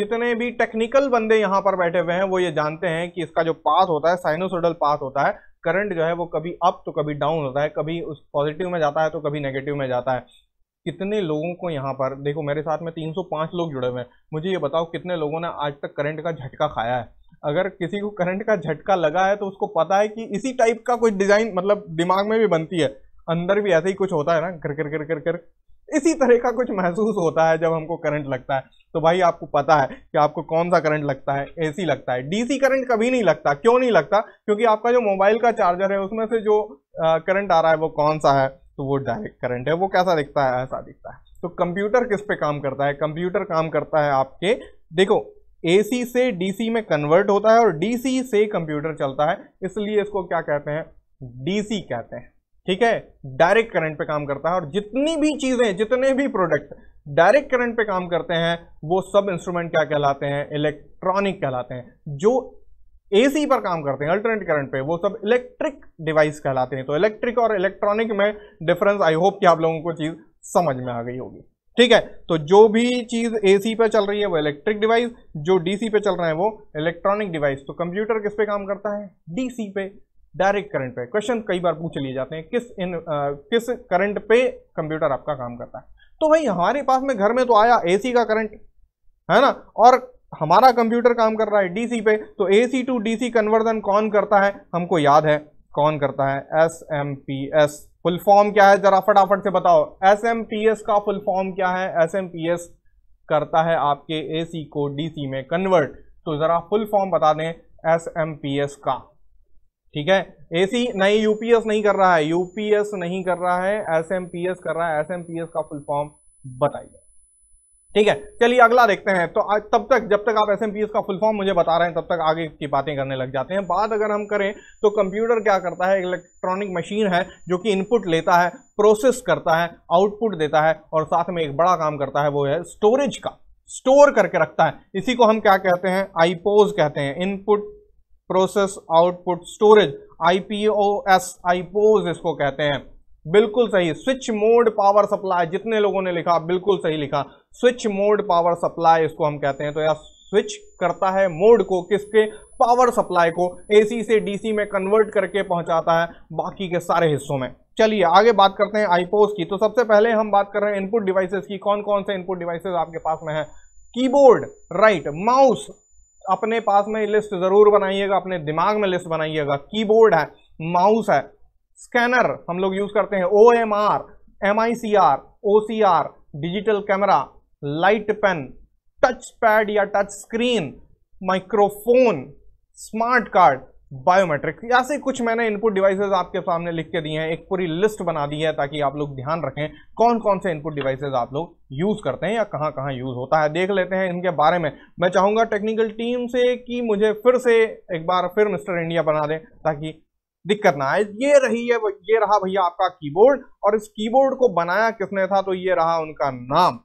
जितने भी टेक्निकल बंदे यहां पर बैठे हुए हैं वो ये जानते हैं कि इसका जो पाथ होता है साइनोसोडल पाथ होता है। करंट जो है वो कभी अप तो कभी डाउन होता है, कभी उस पॉजिटिव में जाता है तो कभी नेगेटिव में जाता है। कितने लोगों को यहाँ पर देखो, मेरे साथ में 305 लोग जुड़े हुए हैं, मुझे ये बताओ कितने लोगों ने आज तक करंट का झटका खाया है। अगर किसी को करंट का झटका लगा है तो उसको पता है कि इसी टाइप का कुछ डिजाइन मतलब दिमाग में भी बनती है, अंदर भी ऐसे ही कुछ होता है ना, कर कर कर कर कर इसी तरह का कुछ महसूस होता है जब हमको करंट लगता है। तो भाई आपको पता है कि आपको कौन सा करंट लगता है, एसी लगता है। डीसी करंट कभी नहीं लगता। क्यों नहीं लगता? क्योंकि आपका जो मोबाइल का चार्जर है उसमें से जो करंट आ रहा है वो कौन सा है, तो वो डायरेक्ट करंट है। वो कैसा दिखता है, ऐसा दिखता है। तो कंप्यूटर किस पे काम करता है? कंप्यूटर काम करता है आपके, देखो एसी से डीसी में कन्वर्ट होता है और डीसी से कंप्यूटर चलता है, इसलिए इसको क्या कहते हैं, डीसी कहते हैं। ठीक है, डायरेक्ट करंट पे काम करता है। और जितनी भी चीजें, जितने भी प्रोडक्ट डायरेक्ट करंट पे काम करते हैं वो सब इंस्ट्रूमेंट क्या कहलाते हैं, इलेक्ट्रॉनिक कहलाते हैं। जो एसी पर काम करते हैं अल्टरनेट करंट पे वो सब इलेक्ट्रिक डिवाइस कहलाते हैं। तो इलेक्ट्रिक और इलेक्ट्रॉनिक में डिफरेंस, आई होप कि आप लोगों को चीज समझ में आ गई होगी। ठीक है, तो जो भी चीज एसी पे चल रही है वो इलेक्ट्रिक डिवाइस, जो डीसी पे चल रहा है वो इलेक्ट्रॉनिक डिवाइस। तो कंप्यूटर किस पे काम करता है, डीसी पे, डायरेक्ट करंट पे। क्वेश्चन कई बार पूछ लिए जाते हैं किस करंट पे कंप्यूटर आपका काम करता है। तो भाई हमारे पास में घर में तो आया एसी का करंट है ना, और हमारा कंप्यूटर काम कर रहा है डीसी पे। तो एसी टू डीसी कन्वर्जन कौन करता है, हमको याद है कौन करता है, एसएमपीएस। फुल फॉर्म क्या है जरा फटाफट से बताओ, एसएमपीएस का फुल फॉर्म क्या है? एसएमपीएस करता है आपके एसी को डीसी में कन्वर्ट। तो जरा फुल फॉर्म बता दें एसएमपीएस का। ठीक है, एसी नहीं, यूपीएस नहीं कर रहा है, यूपीएस नहीं कर रहा है, एसएमपीएस कर रहा है। एसएमपीएस का फुल फॉर्म बताइए। ठीक है, चलिए अगला देखते हैं। तो तब तक जब तक आप एसएमपीएस का फुल फॉर्म मुझे बता रहे हैं तब तक आगे की बातें करने लग जाते हैं। बात अगर हम करें तो कंप्यूटर क्या करता है, इलेक्ट्रॉनिक मशीन है जो कि इनपुट लेता है, प्रोसेस करता है, आउटपुट देता है और साथ में एक बड़ा काम करता है, वो है स्टोरेज का, स्टोर करके रखता है। इसी को हम क्या कहते हैं, आईपीओएस कहते हैं, input process output storage, IPOS, IPOS इसको कहते हैं। बिल्कुल सही, स्विच मोड पावर सप्लाई, जितने लोगों ने लिखा बिल्कुल सही लिखा, स्विच मोड पावर सप्लाई इसको हम कहते हैं। तो यह स्विच करता है मोड को, किसके, पावर सप्लाई को, एसी से डीसी में कन्वर्ट करके पहुंचाता है बाकी के सारे हिस्सों में। चलिए आगे बात करते हैं आईपीओएस की। तो सबसे पहले हम बात कर रहे हैं इनपुट डिवाइसेस की। कौन कौन से इनपुट डिवाइसेस आपके पास में है, कीबोर्ड, राइट, माउस, अपने पास में लिस्ट जरूर बनाइएगा, अपने दिमाग में लिस्ट बनाइएगा। कीबोर्ड है, माउस है, स्कैनर हम लोग यूज करते हैं, OMR, MICR, OCR, digital camera, light pen, touch pad या touch screen, microphone, smart card, biometric. ऐसे कुछ मैंने इनपुट डिवाइसेस आपके सामने लिख के दिए हैं, एक पूरी लिस्ट बना दी है ताकि आप लोग ध्यान रखें कौन कौन से इनपुट डिवाइसेस आप लोग यूज़ करते हैं या कहाँ कहाँ यूज़ होता है। देख लेते हैं इनके बारे में। मैं चाहूँगा टेक्निकल टीम से कि मुझे फिर से एक बार फिर मिस्टर इंडिया बना दें ताकि दिक्कत ना आए। ये रही है, ये रहा भैया आपका कीबोर्ड, और इस कीबोर्ड को बनाया किसने था, तो ये रहा उनका नाम,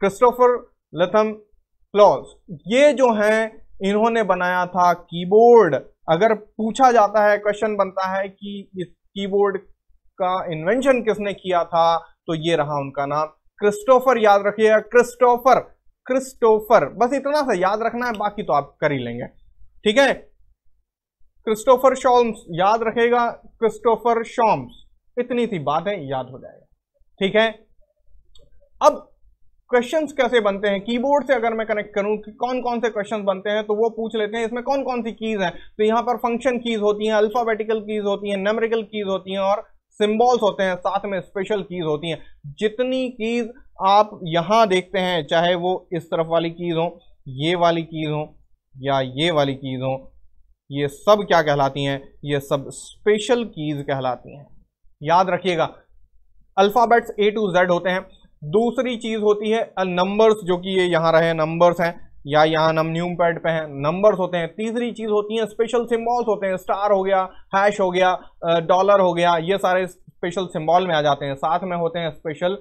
क्रिस्टोफर लथम शोल्स। ये जो हैं इन्होंने बनाया था कीबोर्ड। अगर पूछा जाता है, क्वेश्चन बनता है कि इस कीबोर्ड का इन्वेंशन किसने किया था, तो ये रहा उनका नाम, क्रिस्टोफर। याद रखिएगा, क्रिस्टोफर, क्रिस्टोफर, बस इतना सा याद रखना है, बाकी तो आप कर ही लेंगे। ठीक है, क्रिस्टोफर शॉल्म्स, याद रखेगा, क्रिस्टोफर शॉल्म्स, इतनी सी बात है, याद हो जाएगा। ठीक है, अब क्वेश्चंस कैसे बनते हैं कीबोर्ड से, अगर मैं कनेक्ट करूं कि कौन कौन से क्वेश्चंस बनते हैं, तो वो पूछ लेते हैं इसमें कौन कौन सी कीज हैं। तो यहां पर फंक्शन कीज होती हैं, अल्फाबेटिकल कीज होती हैं, न्यूमेरिकल कीज होती हैं और सिंबल्स होते हैं, साथ में स्पेशल कीज होती हैं। जितनी कीज आप यहां देखते हैं, चाहे वो इस तरफ वाली कीज हो ये वाली कीज़ हों या ये वाली कीज़ हों, ये सब क्या कहलाती हैं, ये सब स्पेशल कीज़ कहलाती हैं। याद रखिएगा अल्फ़ाबेट्स ए टू जेड होते हैं। दूसरी चीज़ होती है नंबर्स, जो कि ये यहाँ रहे नंबर्स हैं या यहाँ हम न्यूम पैड पे हैं नंबर्स होते हैं। तीसरी चीज़ होती हैं स्पेशल सिम्बॉल्स होते हैं, स्टार हो गया, हैश हो गया, डॉलर हो गया, ये सारे स्पेशल सिम्बॉल में आ जाते हैं। साथ में होते हैं स्पेशल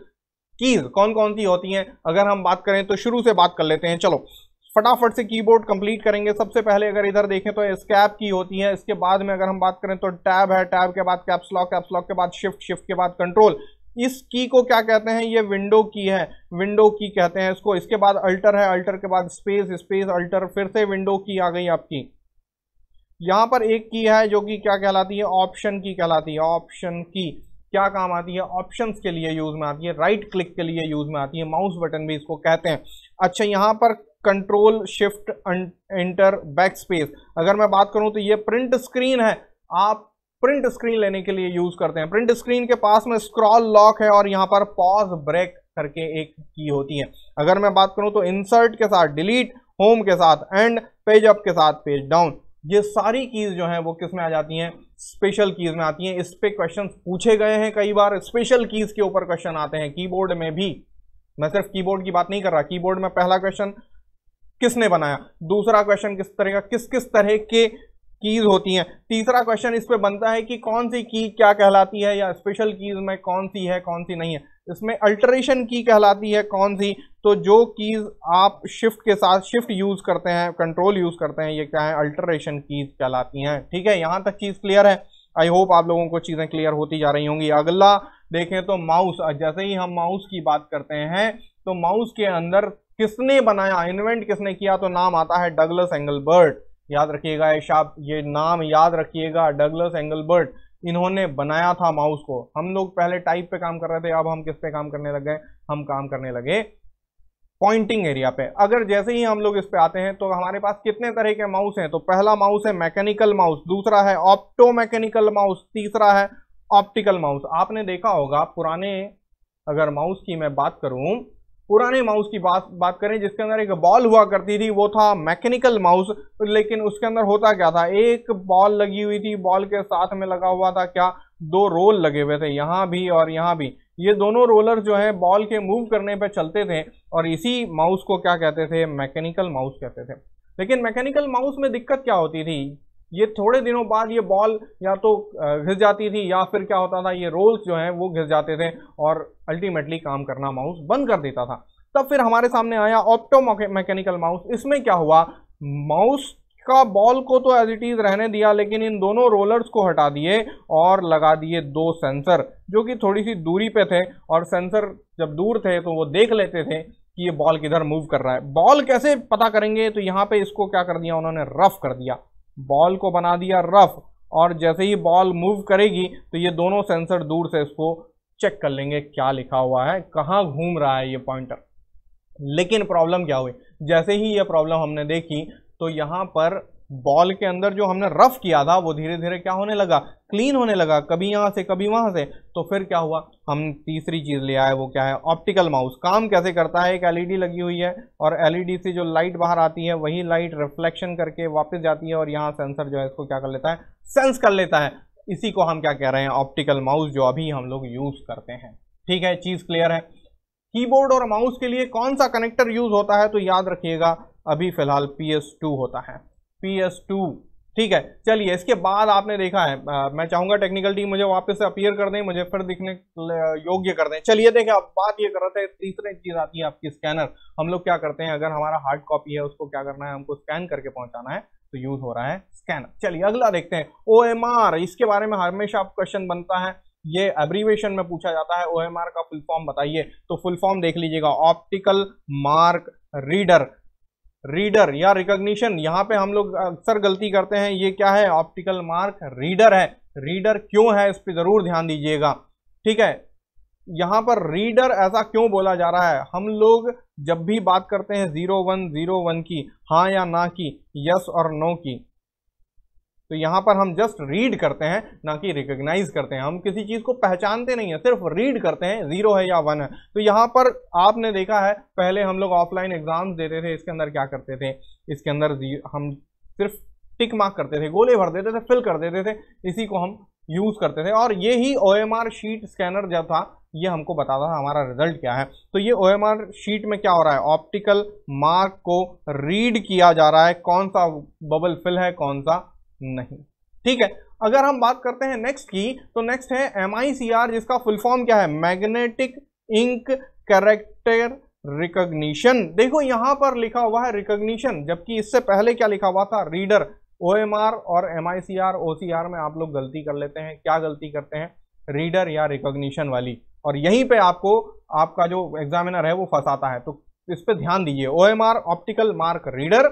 कीज़। कौन कौन सी होती हैं अगर हम बात करें तो शुरू से बात कर लेते हैं। चलो फटाफट से कीबोर्ड कंप्लीट करेंगे। सबसे पहले अगर इधर देखें तो एस्केप की होती है, इसके बाद में अगर हम बात करें तो टैब है, टैब के बाद कैप्स लॉक, कैप्स लॉक के बाद शिफ्ट, शिफ्ट के बाद कंट्रोल। इस की को क्या कहते हैं, ये विंडो की है, विंडो की कहते हैं इसको। इसके बाद अल्टर है, अल्टर के बाद स्पेस, स्पेस अल्टर, फिर से विंडो की आ गई आपकी। यहाँ पर एक की है जो कि क्या कहलाती है, ऑप्शन की कहलाती है। ऑप्शन की क्या काम आती है, ऑप्शंस के लिए यूज़ में आती है, राइट क्लिक के लिए यूज़ में आती है, माउस बटन भी इसको कहते हैं। अच्छा यहाँ पर control shift enter back space. अगर मैं बात करूँ तो ये प्रिंट स्क्रीन है, आप प्रिंट स्क्रीन लेने के लिए यूज़ करते हैं। प्रिंट स्क्रीन के पास में स्क्रॉल लॉक है और यहाँ पर पॉज ब्रेक करके एक की होती है। अगर मैं बात करूँ तो इंसर्ट के साथ, डिलीट, होम के साथ एंड, पेज अप के साथ पेज डाउन, ये सारी कीज़ जो हैं वो किस में आ जाती हैं, स्पेशल कीज़ में आती हैं। इस पे क्वेश्चन पूछे गए हैं कई बार, स्पेशल कीज़ के ऊपर क्वेश्चन आते हैं कीबोर्ड में भी। मैं सिर्फ कीबोर्ड की बात नहीं कर रहा, कीबोर्ड में पहला क्वेश्चन किसने बनाया, दूसरा क्वेश्चन किस तरह का, किस किस तरह के कीज़ होती हैं, तीसरा क्वेश्चन इस पे बनता है कि कौन सी की क्या कहलाती है या स्पेशल कीज़ में कौन सी है कौन सी नहीं है। इसमें अल्टरेशन की कहलाती है कौन सी, तो जो कीज़ आप शिफ्ट के साथ, शिफ्ट यूज़ करते हैं, कंट्रोल यूज़ करते हैं, ये क्या है, अल्टरेशन कीज़ कहलाती हैं। ठीक है, यहाँ तक चीज़ क्लियर है। आई होप आप लोगों को चीज़ें क्लियर होती जा रही होंगी। अगला देखें तो माउस, जैसे ही हम माउस की बात करते हैं तो माउस के अंदर किसने बनाया, इन्वेंट किसने किया, तो नाम आता है डगलस एंगलबर्ट। याद रखिएगा ये नाम याद रखिएगा, डगलस एंगलबर्ट, इन्होंने बनाया था माउस को। हम लोग पहले टाइप पे काम कर रहे थे, अब हम किस पे काम करने लग गए, हम काम करने लगे पॉइंटिंग एरिया पे। अगर जैसे ही हम लोग इस पे आते हैं तो हमारे पास कितने तरह के माउस हैं, तो पहला माउस है मैकेनिकल माउस, दूसरा है ऑप्टो मैकेनिकल माउस, तीसरा है ऑप्टिकल माउस। आपने देखा होगा पुराने, अगर माउस की मैं बात करूं, पुराने माउस की बात करें जिसके अंदर एक बॉल हुआ करती थी, वो था मैकेनिकल माउस। लेकिन उसके अंदर होता क्या था, एक बॉल लगी हुई थी, बॉल के साथ में लगा हुआ था क्या, दो रोल लगे हुए थे, यहाँ भी और यहाँ भी। ये दोनों रोलर जो है बॉल के मूव करने पे चलते थे और इसी माउस को क्या कहते थे, मैकेनिकल माउस कहते थे। लेकिन मैकेनिकल माउस में दिक्कत क्या होती थी, ये थोड़े दिनों बाद ये बॉल या तो घिस जाती थी या फिर क्या होता था, ये रोल्स जो हैं वो घिस जाते थे और अल्टीमेटली काम करना माउस बंद कर देता था। तब फिर हमारे सामने आया ऑप्टो मैकेनिकल माउस। इसमें क्या हुआ, माउस का बॉल को तो एज इट इज़ रहने दिया, लेकिन इन दोनों रोलर्स को हटा दिए और लगा दिए दो सेंसर जो कि थोड़ी सी दूरी पे थे, और सेंसर जब दूर थे तो वो देख लेते थे कि ये बॉल किधर मूव कर रहा है। बॉल कैसे पता करेंगे, तो यहाँ पे इसको क्या कर दिया उन्होंने, रफ कर दिया, बॉल को बना दिया रफ, और जैसे ही बॉल मूव करेगी तो ये दोनों सेंसर दूर से इसको चेक कर लेंगे क्या लिखा हुआ है, कहाँ घूम रहा है ये पॉइंटर। लेकिन प्रॉब्लम क्या हुई, जैसे ही ये प्रॉब्लम हमने देखी तो यहाँ पर बॉल के अंदर जो हमने रफ किया था वो धीरे धीरे क्या होने लगा, क्लीन होने लगा, कभी यहाँ से कभी वहाँ से। तो फिर क्या हुआ, हम तीसरी चीज़ ले आए, वो क्या है, ऑप्टिकल माउस। काम कैसे करता है, एक एलईडी लगी हुई है और एलईडी से जो लाइट बाहर आती है वही लाइट रिफ्लेक्शन करके वापस जाती है और यहाँ सेंसर जो है इसको क्या कर लेता है, सेंस कर लेता है। इसी को हम क्या कह रहे हैं, ऑप्टिकल माउस, जो अभी हम लोग यूज़ करते हैं। ठीक है, चीज़ क्लियर है। कीबोर्ड और माउस के लिए कौन सा कनेक्टर यूज़ होता है, तो याद रखिएगा अभी फ़िलहाल PS2 होता है, PS2। ठीक है, चलिए इसके बाद आपने देखा है, मैं चाहूँगा टेक्निकल टीम मुझे वापस से अपीयर कर दें, मुझे फिर दिखने योग्य कर दें। चलिए देखें, अब बात ये कर रहे थे, तीसरी चीज़ आती है आपकी स्कैनर। हम लोग क्या करते हैं, अगर हमारा हार्ड कॉपी है उसको क्या करना है, हमको स्कैन करके पहुँचाना है, तो यूज़ हो रहा है स्कैनर। चलिए अगला देखते हैं, OMR। इसके बारे में हमेशा आप क्वेश्चन बनता है, ये एब्रीवेशन में पूछा जाता है। OMR का फुल फॉर्म बताइए, तो फुल फॉर्म देख लीजिएगा, ऑप्टिकल मार्क रीडर, रीडर या रिकॉग्निशन। यहाँ पे हम लोग अक्सर गलती करते हैं, ये क्या है, ऑप्टिकल मार्क रीडर है। रीडर क्यों है, इस पे जरूर ध्यान दीजिएगा। ठीक है, यहाँ पर रीडर ऐसा क्यों बोला जा रहा है, हम लोग जब भी बात करते हैं 0101 की, हाँ या ना की, यस और नो की, तो यहाँ पर हम जस्ट रीड करते हैं, ना कि रिकॉग्नाइज करते हैं। हम किसी चीज़ को पहचानते नहीं है, सिर्फ रीड करते हैं, जीरो है या वन है। तो यहाँ पर आपने देखा है, पहले हम लोग ऑफलाइन एग्जाम्स देते थे, इसके अंदर क्या करते थे, इसके अंदर हम सिर्फ टिक मार्क करते थे, गोले भर देते थे, फिल कर देते थे, इसी को हम यूज़ करते थे। और ये ही OMR शीट स्कैनर जब था, ये हमको बताता था हमारा रिजल्ट क्या है। तो ये OMR शीट में क्या हो रहा है, ऑप्टिकल मार्क को रीड किया जा रहा है, कौन सा बबल फिल है कौन सा नहीं। ठीक है, अगर हम बात करते हैं नेक्स्ट की, तो नेक्स्ट है MICR, जिसका फुल फॉर्म क्या है, मैग्नेटिक इंक कैरेक्टर रिकॉग्निशन। देखो यहाँ पर लिखा हुआ है रिकॉग्निशन, जबकि इससे पहले क्या लिखा हुआ था, रीडर। OMR और MICR OCR में आप लोग गलती कर लेते हैं। क्या गलती करते हैं, रीडर या रिकॉग्निशन वाली, और यहीं पे आपको आपका जो एग्जामिनर है वो फंसाता है। तो इस पे ध्यान दीजिए, OMR optical mark reader,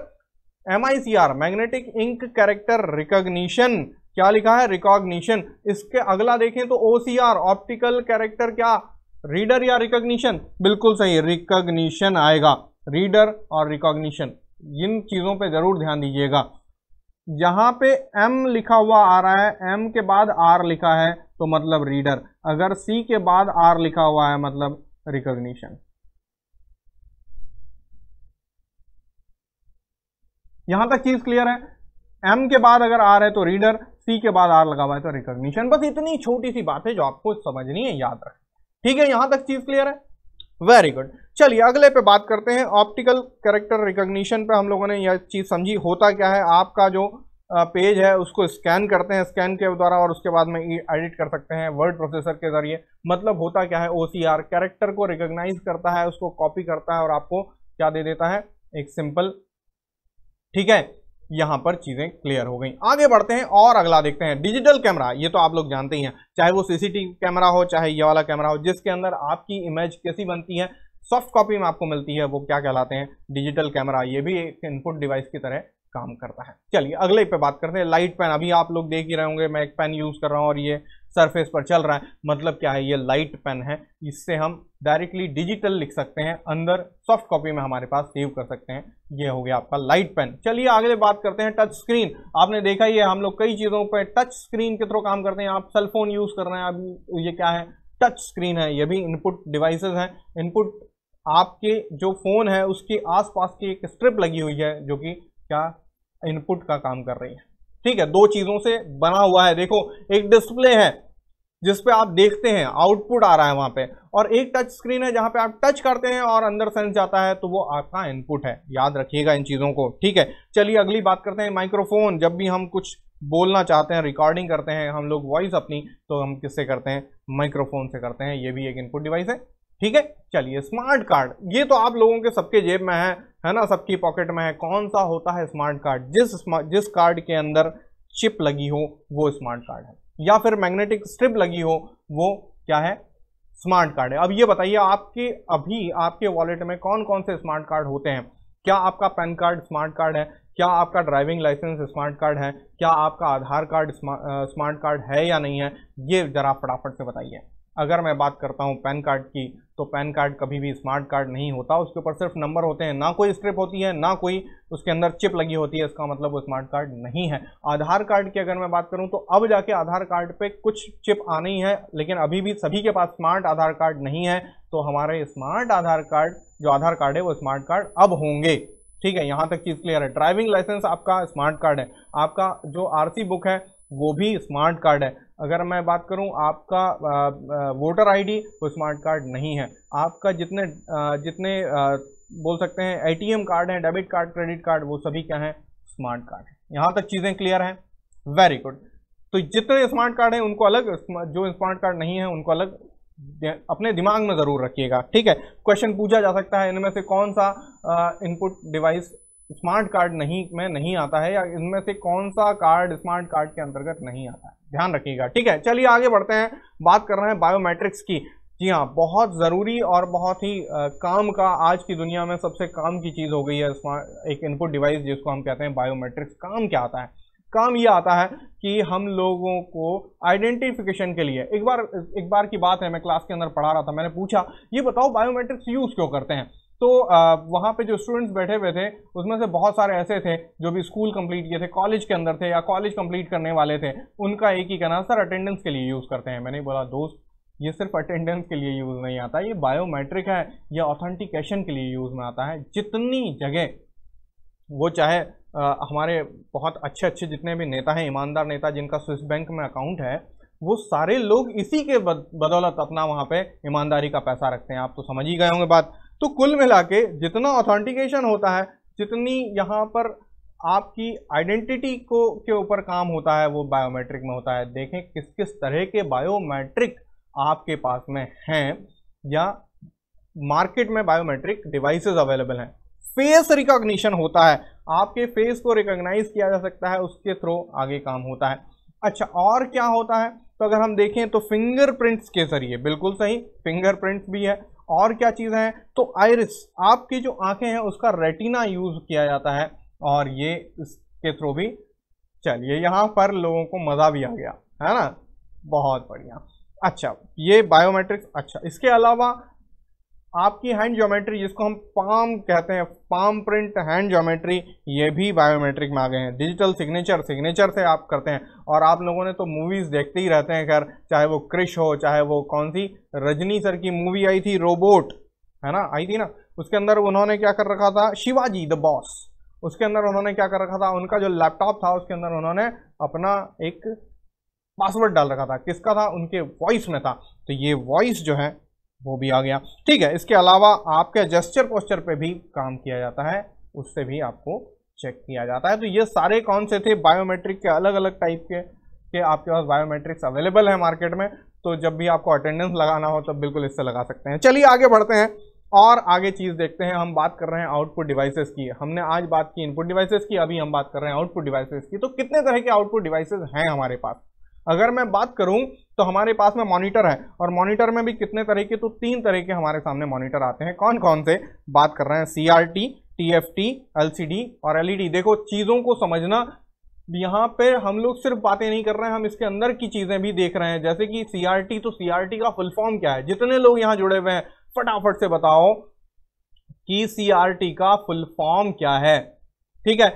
MICR magnetic ink character recognition. क्या लिखा है, रिकॉग्निशन। इसके अगला देखें तो OCR ऑप्टिकल कैरेक्टर क्या, रीडर या रिकॉग्निशन, बिल्कुल सही, रिकॉग्निशन आएगा। रीडर और रिकॉग्निशन, इन चीज़ों पे जरूर ध्यान दीजिएगा। यहाँ पे M लिखा हुआ आ रहा है, M के बाद R लिखा है तो मतलब रीडर, अगर C के बाद R लिखा हुआ है मतलब रिकॉग्निशन। यहां तक चीज क्लियर है। M के बाद अगर R है तो रीडर, C के बाद R लगा हुआ है तो रिकॉग्निशन। बस इतनी छोटी सी बात है जो आपको समझनी है, याद रखें। ठीक है, यहां तक चीज क्लियर है, वेरी गुड। चलिए अगले पे बात करते हैं, ऑप्टिकल कैरेक्टर रिकॉग्निशन पे हम लोगों ने यह चीज़ समझी। होता क्या है, आपका जो पेज है उसको स्कैन करते हैं, स्कैन के द्वारा, और उसके बाद में एडिट कर सकते हैं वर्ड प्रोसेसर के जरिए। मतलब होता क्या है, OCR कैरेक्टर को रिकॉग्नाइज करता है, उसको कॉपी करता है और आपको क्या दे देता है, एक सिंपल। ठीक है, यहाँ पर चीज़ें क्लियर हो गई। आगे बढ़ते हैं और अगला देखते हैं, डिजिटल कैमरा। ये तो आप लोग जानते ही हैं, चाहे वो CCTV कैमरा हो चाहे ये वाला कैमरा हो, जिसके अंदर आपकी इमेज कैसी बनती है, सॉफ्ट कॉपी में आपको मिलती है, वो क्या कहलाते हैं, डिजिटल कैमरा। ये भी एक इनपुट डिवाइस की तरह काम करता है। चलिए अगले पे बात करते हैं, लाइट पेन। अभी आप लोग देख ही रहे होंगे, मैं एक पेन यूज़ कर रहा हूँ और ये सरफेस पर चल रहा है, मतलब क्या है, ये लाइट पेन है। इससे हम डायरेक्टली डिजिटल लिख सकते हैं, अंदर सॉफ्ट कॉपी में हमारे पास सेव कर सकते हैं। ये हो गया आपका लाइट पेन। चलिए आगे बात करते हैं टच स्क्रीन। आपने देखा ही है, हम लोग कई चीज़ों पर टच स्क्रीन के थ्रू काम करते हैं। आप सेल फोन यूज़ कर रहे हैं, अब ये क्या है, टच स्क्रीन है। ये भी इनपुट डिवाइसेज हैं। इनपुट आपके जो फ़ोन है उसके आसपास की एक स्ट्रिप लगी हुई है जो कि क्या इनपुट का काम कर रही है। ठीक है, दो चीज़ों से बना हुआ है। देखो, एक डिस्प्ले है जिसपे आप देखते हैं, आउटपुट आ रहा है वहाँ पे, और एक टच स्क्रीन है जहाँ पे आप टच करते हैं और अंदर सेंस जाता है, तो वो आपका इनपुट है। याद रखिएगा इन चीज़ों को। ठीक है, चलिए अगली बात करते हैं, माइक्रोफोन। जब भी हम कुछ बोलना चाहते हैं, रिकॉर्डिंग करते हैं हम लोग वॉइस अपनी, तो हम किससे करते हैं, माइक्रोफोन से करते हैं। ये भी एक इनपुट डिवाइस है। ठीक है, चलिए स्मार्ट कार्ड। ये तो आप लोगों के सबके जेब में है ना, सबकी पॉकेट में है। कौन सा होता है स्मार्ट कार्ड, जिस कार्ड के अंदर चिप लगी हो वो स्मार्ट कार्ड है, या फिर मैग्नेटिक स्ट्रिप लगी हो वो क्या है, स्मार्ट कार्ड है। अब ये बताइए आपके अभी आपके वॉलेट में कौन कौन से स्मार्ट कार्ड होते हैं। क्या आपका पैन कार्ड स्मार्ट कार्ड है, क्या आपका ड्राइविंग लाइसेंस स्मार्ट कार्ड है, क्या आपका आधार कार्ड स्मार्ट कार्ड है या नहीं है, ये जरा फटाफट से बताइए। अगर मैं बात करता हूँ पैन कार्ड की, तो पैन कार्ड कभी भी स्मार्ट कार्ड नहीं होता। उसके ऊपर सिर्फ नंबर होते हैं, ना कोई स्ट्रिप होती है, ना कोई उसके अंदर चिप लगी होती है, इसका मतलब वो स्मार्ट कार्ड नहीं है। आधार कार्ड की अगर मैं बात करूं, तो अब जाके आधार कार्ड पे कुछ चिप आनी है, लेकिन अभी भी सभी के पास स्मार्ट आधार कार्ड नहीं है। तो हमारे स्मार्ट आधार कार्ड, जो आधार कार्ड है वो स्मार्ट कार्ड अब होंगे। ठीक है, यहाँ तक चीज़ क्लियर है। ड्राइविंग लाइसेंस आपका स्मार्ट कार्ड है, आपका जो RC बुक है वो भी स्मार्ट कार्ड है। अगर मैं बात करूं, आपका वोटर आईडी वो स्मार्ट कार्ड नहीं है। आपका जितने बोल सकते हैं ATM कार्ड हैं, डेबिट कार्ड, क्रेडिट कार्ड, वो सभी क्या हैं, स्मार्ट कार्ड है। यहाँ तक चीज़ें क्लियर हैं, वेरी गुड। तो जितने स्मार्ट कार्ड हैं उनको अलग, जो स्मार्ट कार्ड नहीं है उनको अलग अपने दिमाग में ज़रूर रखिएगा। ठीक है, क्वेश्चन पूछा जा सकता है, इनमें से कौन सा इनपुट डिवाइस स्मार्ट कार्ड नहीं आता है, या इनमें से कौन सा कार्ड स्मार्ट कार्ड के अंतर्गत नहीं आता है, ध्यान रखिएगा। ठीक है, चलिए आगे बढ़ते हैं, बात कर रहे हैं बायोमेट्रिक्स की। जी हाँ, बहुत ज़रूरी और बहुत ही काम का, आज की दुनिया में सबसे काम की चीज़ हो गई है एक इनपुट डिवाइस, जिसको हम कहते हैं बायोमेट्रिक्स। काम क्या आता है, काम ये आता है कि हम लोगों को आइडेंटिफिकेशन के लिए, एक बार की बात है, मैं क्लास के अंदर पढ़ा रहा था, मैंने पूछा ये बताओ बायोमेट्रिक्स यूज़ क्यों करते हैं, तो वहाँ पे जो स्टूडेंट्स बैठे हुए थे उसमें से बहुत सारे ऐसे थे जो भी स्कूल कंप्लीट किए थे, कॉलेज के अंदर थे या कॉलेज कंप्लीट करने वाले थे। उनका एक ही कहना, सर अटेंडेंस के लिए यूज़ करते हैं। मैंने बोला दोस्त, ये सिर्फ अटेंडेंस के लिए यूज़ नहीं आता, ये बायोमेट्रिक है या ऑथेंटिकेशन के लिए यूज़ में आता है। जितनी जगह वो चाहे हमारे बहुत अच्छे अच्छे जितने भी नेता हैं, ईमानदार नेता जिनका स्विस बैंक में अकाउंट है, वो सारे लोग इसी के बदौलत अपना वहाँ पे ईमानदारी का पैसा रखते हैं। आप तो समझ ही गए होंगे बात। तो कुल मिला के जितना ऑथेंटिकेशन होता है, जितनी यहाँ पर आपकी आइडेंटिटी को के ऊपर काम होता है, वो बायोमेट्रिक में होता है। देखें किस किस तरह के बायोमेट्रिक आपके पास में हैं या मार्केट में बायोमेट्रिक डिवाइसेस अवेलेबल हैं। फेस रिकॉग्निशन होता है, आपके फेस को रिकॉग्नाइज किया जा सकता है, उसके थ्रू आगे काम होता है। अच्छा, और क्या होता है? तो अगर हम देखें तो फिंगरप्रिंट्स के जरिए, बिल्कुल सही, फिंगरप्रिंट्स भी है। और क्या चीज़ें हैं? तो आइरिस, आपकी जो आंखें हैं उसका रेटिना यूज़ किया जाता है, और ये इसके थ्रू भी। चलिए, यहाँ पर लोगों को मज़ा भी आ गया, है ना, बहुत बढ़िया। अच्छा, ये बायोमेट्रिक्स। अच्छा, इसके अलावा आपकी हैंड ज्योमेट्री, जिसको हम पाम कहते हैं, पाम प्रिंट हैंड ज्योमेट्री, ये भी बायोमेट्रिक में आ गए हैं। डिजिटल सिग्नेचर, सिग्नेचर से आप करते हैं। और आप लोगों ने तो मूवीज़ देखते ही रहते हैं, खैर चाहे वो क्रिश हो, चाहे वो कौन सी रजनी सर की मूवी आई थी, रोबोट, है ना, आई थी ना, उसके अंदर उन्होंने क्या कर रखा था, शिवाजी द बॉस, उसके अंदर उन्होंने क्या कर रखा था, उनका जो लैपटॉप था उसके अंदर उन्होंने अपना एक पासवर्ड डाल रखा था। किसका था? उनके वॉइस में था। तो ये वॉइस जो है वो भी आ गया, ठीक है। इसके अलावा आपके जेस्चर पोस्चर पे भी काम किया जाता है, उससे भी आपको चेक किया जाता है। तो ये सारे कौन से थे बायोमेट्रिक के अलग अलग टाइप के आपके पास बायोमेट्रिक्स अवेलेबल है मार्केट में। तो जब भी आपको अटेंडेंस लगाना हो तो बिल्कुल इससे लगा सकते हैं। चलिए आगे बढ़ते हैं और आगे चीज़ देखते हैं। हम बात कर रहे हैं आउटपुट डिवाइसेस की। हमने आज बात की इनपुट डिवाइसेस की, अभी हम बात कर रहे हैं आउटपुट डिवाइसेस की। तो कितने तरह के आउटपुट डिवाइसेस हैं हमारे पास? अगर मैं बात करूं तो हमारे पास में मॉनिटर है, और मॉनिटर में भी कितने तरह के, तो 3 तरह के हमारे सामने मॉनिटर आते हैं। कौन कौन से बात कर रहे हैं? CRT, TFT, LCD और LED। देखो चीज़ों को समझना, यहाँ पे हम लोग सिर्फ बातें नहीं कर रहे हैं, हम इसके अंदर की चीज़ें भी देख रहे हैं। जैसे कि CRT, तो CRT का फुल फॉर्म क्या है? जितने लोग यहाँ जुड़े हुए हैं फटाफट से बताओ कि CRT का फुल फॉर्म क्या है, ठीक है।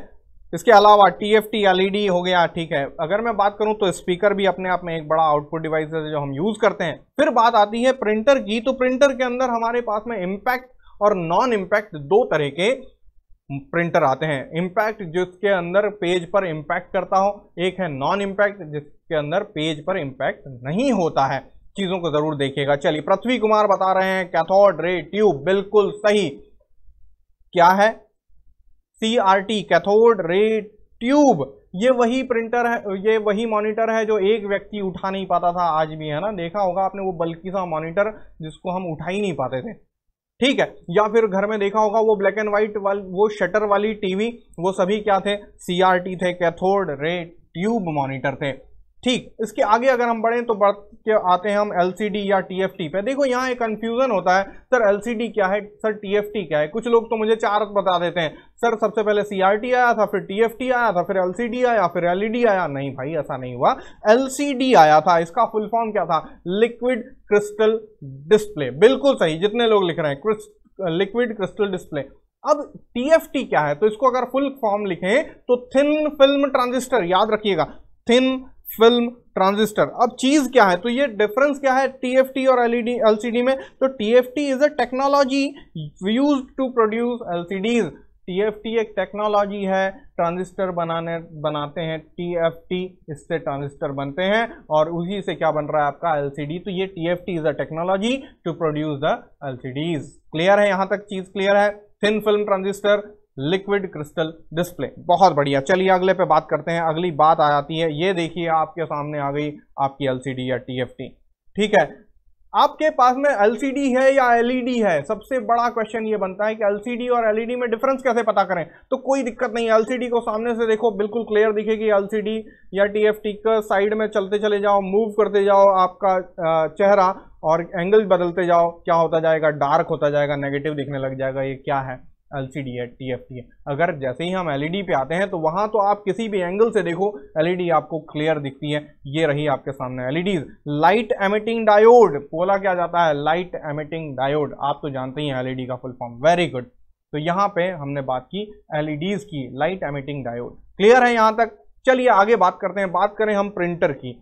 इसके अलावा TFT, LED हो गया, ठीक है। अगर मैं बात करूं तो स्पीकर भी अपने आप में एक बड़ा आउटपुट डिवाइस है जो हम यूज़ करते हैं। फिर बात आती है प्रिंटर की। तो प्रिंटर के अंदर हमारे पास में इम्पैक्ट और नॉन इम्पैक्ट 2 तरह के प्रिंटर आते हैं। इम्पैक्ट जिसके अंदर पेज पर इम्पैक्ट करता हो एक है, नॉन इम्पैक्ट जिसके अंदर पेज पर इम्पैक्ट नहीं होता है। चीज़ों को ज़रूर देखिएगा। चलिए, पृथ्वी कुमार बता रहे हैं कैथोड रे ट्यूब, बिल्कुल सही। क्या है? CRT, cathode ray tube. ये वही प्रिंटर है, ये वही मॉनिटर है जो एक व्यक्ति उठा नहीं पाता था, आज भी, है ना, देखा होगा आपने वो बल्कि सा मॉनिटर जिसको हम उठा ही नहीं पाते थे, ठीक है। या फिर घर में देखा होगा वो ब्लैक एंड वाइट वाली, वो शटर वाली टीवी, वो सभी क्या थे? CRT थे, कैथोड रे ट्यूब मॉनिटर थे, ठीक। इसके आगे अगर हम बढ़ें तो बढ़ के आते हैं हम LCD या TFT पे। देखो यहाँ एक कन्फ्यूज़न होता है, सर LCD क्या है, सर TFT क्या है। कुछ लोग तो मुझे 4 बता देते हैं, सर सबसे पहले CRT आया था, फिर TFT आया था, फिर LCD आया, फिर LED आया। नहीं भाई, ऐसा नहीं हुआ। LCD आया था, इसका फुल फॉर्म क्या था? लिक्विड क्रिस्टल डिस्प्ले, बिल्कुल सही जितने लोग लिख रहे हैं, लिक्विड क्रिस्टल डिस्प्ले। अब TFT क्या है? तो इसको अगर फुल फॉर्म लिखें तो थिन फिल्म ट्रांजिस्टर, याद रखिएगा, थिन फिल्म ट्रांजिस्टर। अब चीज़ क्या है? तो ये डिफरेंस क्या है TFT और LCD में? तो TFT is a technology use to produce LCDs। TFT एक टेक्नोलॉजी है, ट्रांजिस्टर बनाते हैं TFT, इससे ट्रांजिस्टर बनते हैं और उसी से क्या बन रहा है आपका LCD। तो ये TFT is a technology to produce the LCDs। Clear है यहाँ तक? चीज़ क्लियर है? Thin film transistor, liquid crystal display, बहुत बढ़िया। चलिए अगले पे बात करते हैं। अगली बात आ जाती है, ये देखिए आपके सामने आ गई आपकी LCD या TFT, ठीक है। आपके पास में LCD है या LED है? सबसे बड़ा क्वेश्चन ये बनता है कि LCD और LED में डिफरेंस कैसे पता करें। तो कोई दिक्कत नहीं है, LCD को सामने से देखो, बिल्कुल क्लियर दिखेगी। LCD या TFT का साइड में चलते चले जाओ, मूव करते जाओ आपका चेहरा और एंगल बदलते जाओ, क्या होता जाएगा? डार्क होता जाएगा, नेगेटिव दिखने लग जाएगा। ये क्या है? LCD है, TFT है। अगर जैसे ही हम LED पे आते हैं तो वहाँ तो आप किसी भी एंगल से देखो LED आपको क्लियर दिखती है। ये रही आपके सामने LEDs। लाइट एमिटिंग डायोड बोला क्या जाता है, लाइट एमिटिंग डायोड। आप तो जानते ही हैं LED का फुल फॉर्म। Very good. तो यहाँ पे हमने बात की LEDs की, लाइट एमिटिंग डायोड। क्लियर है यहाँ तक? चलिए आगे बात करें हम प्रिंटर की।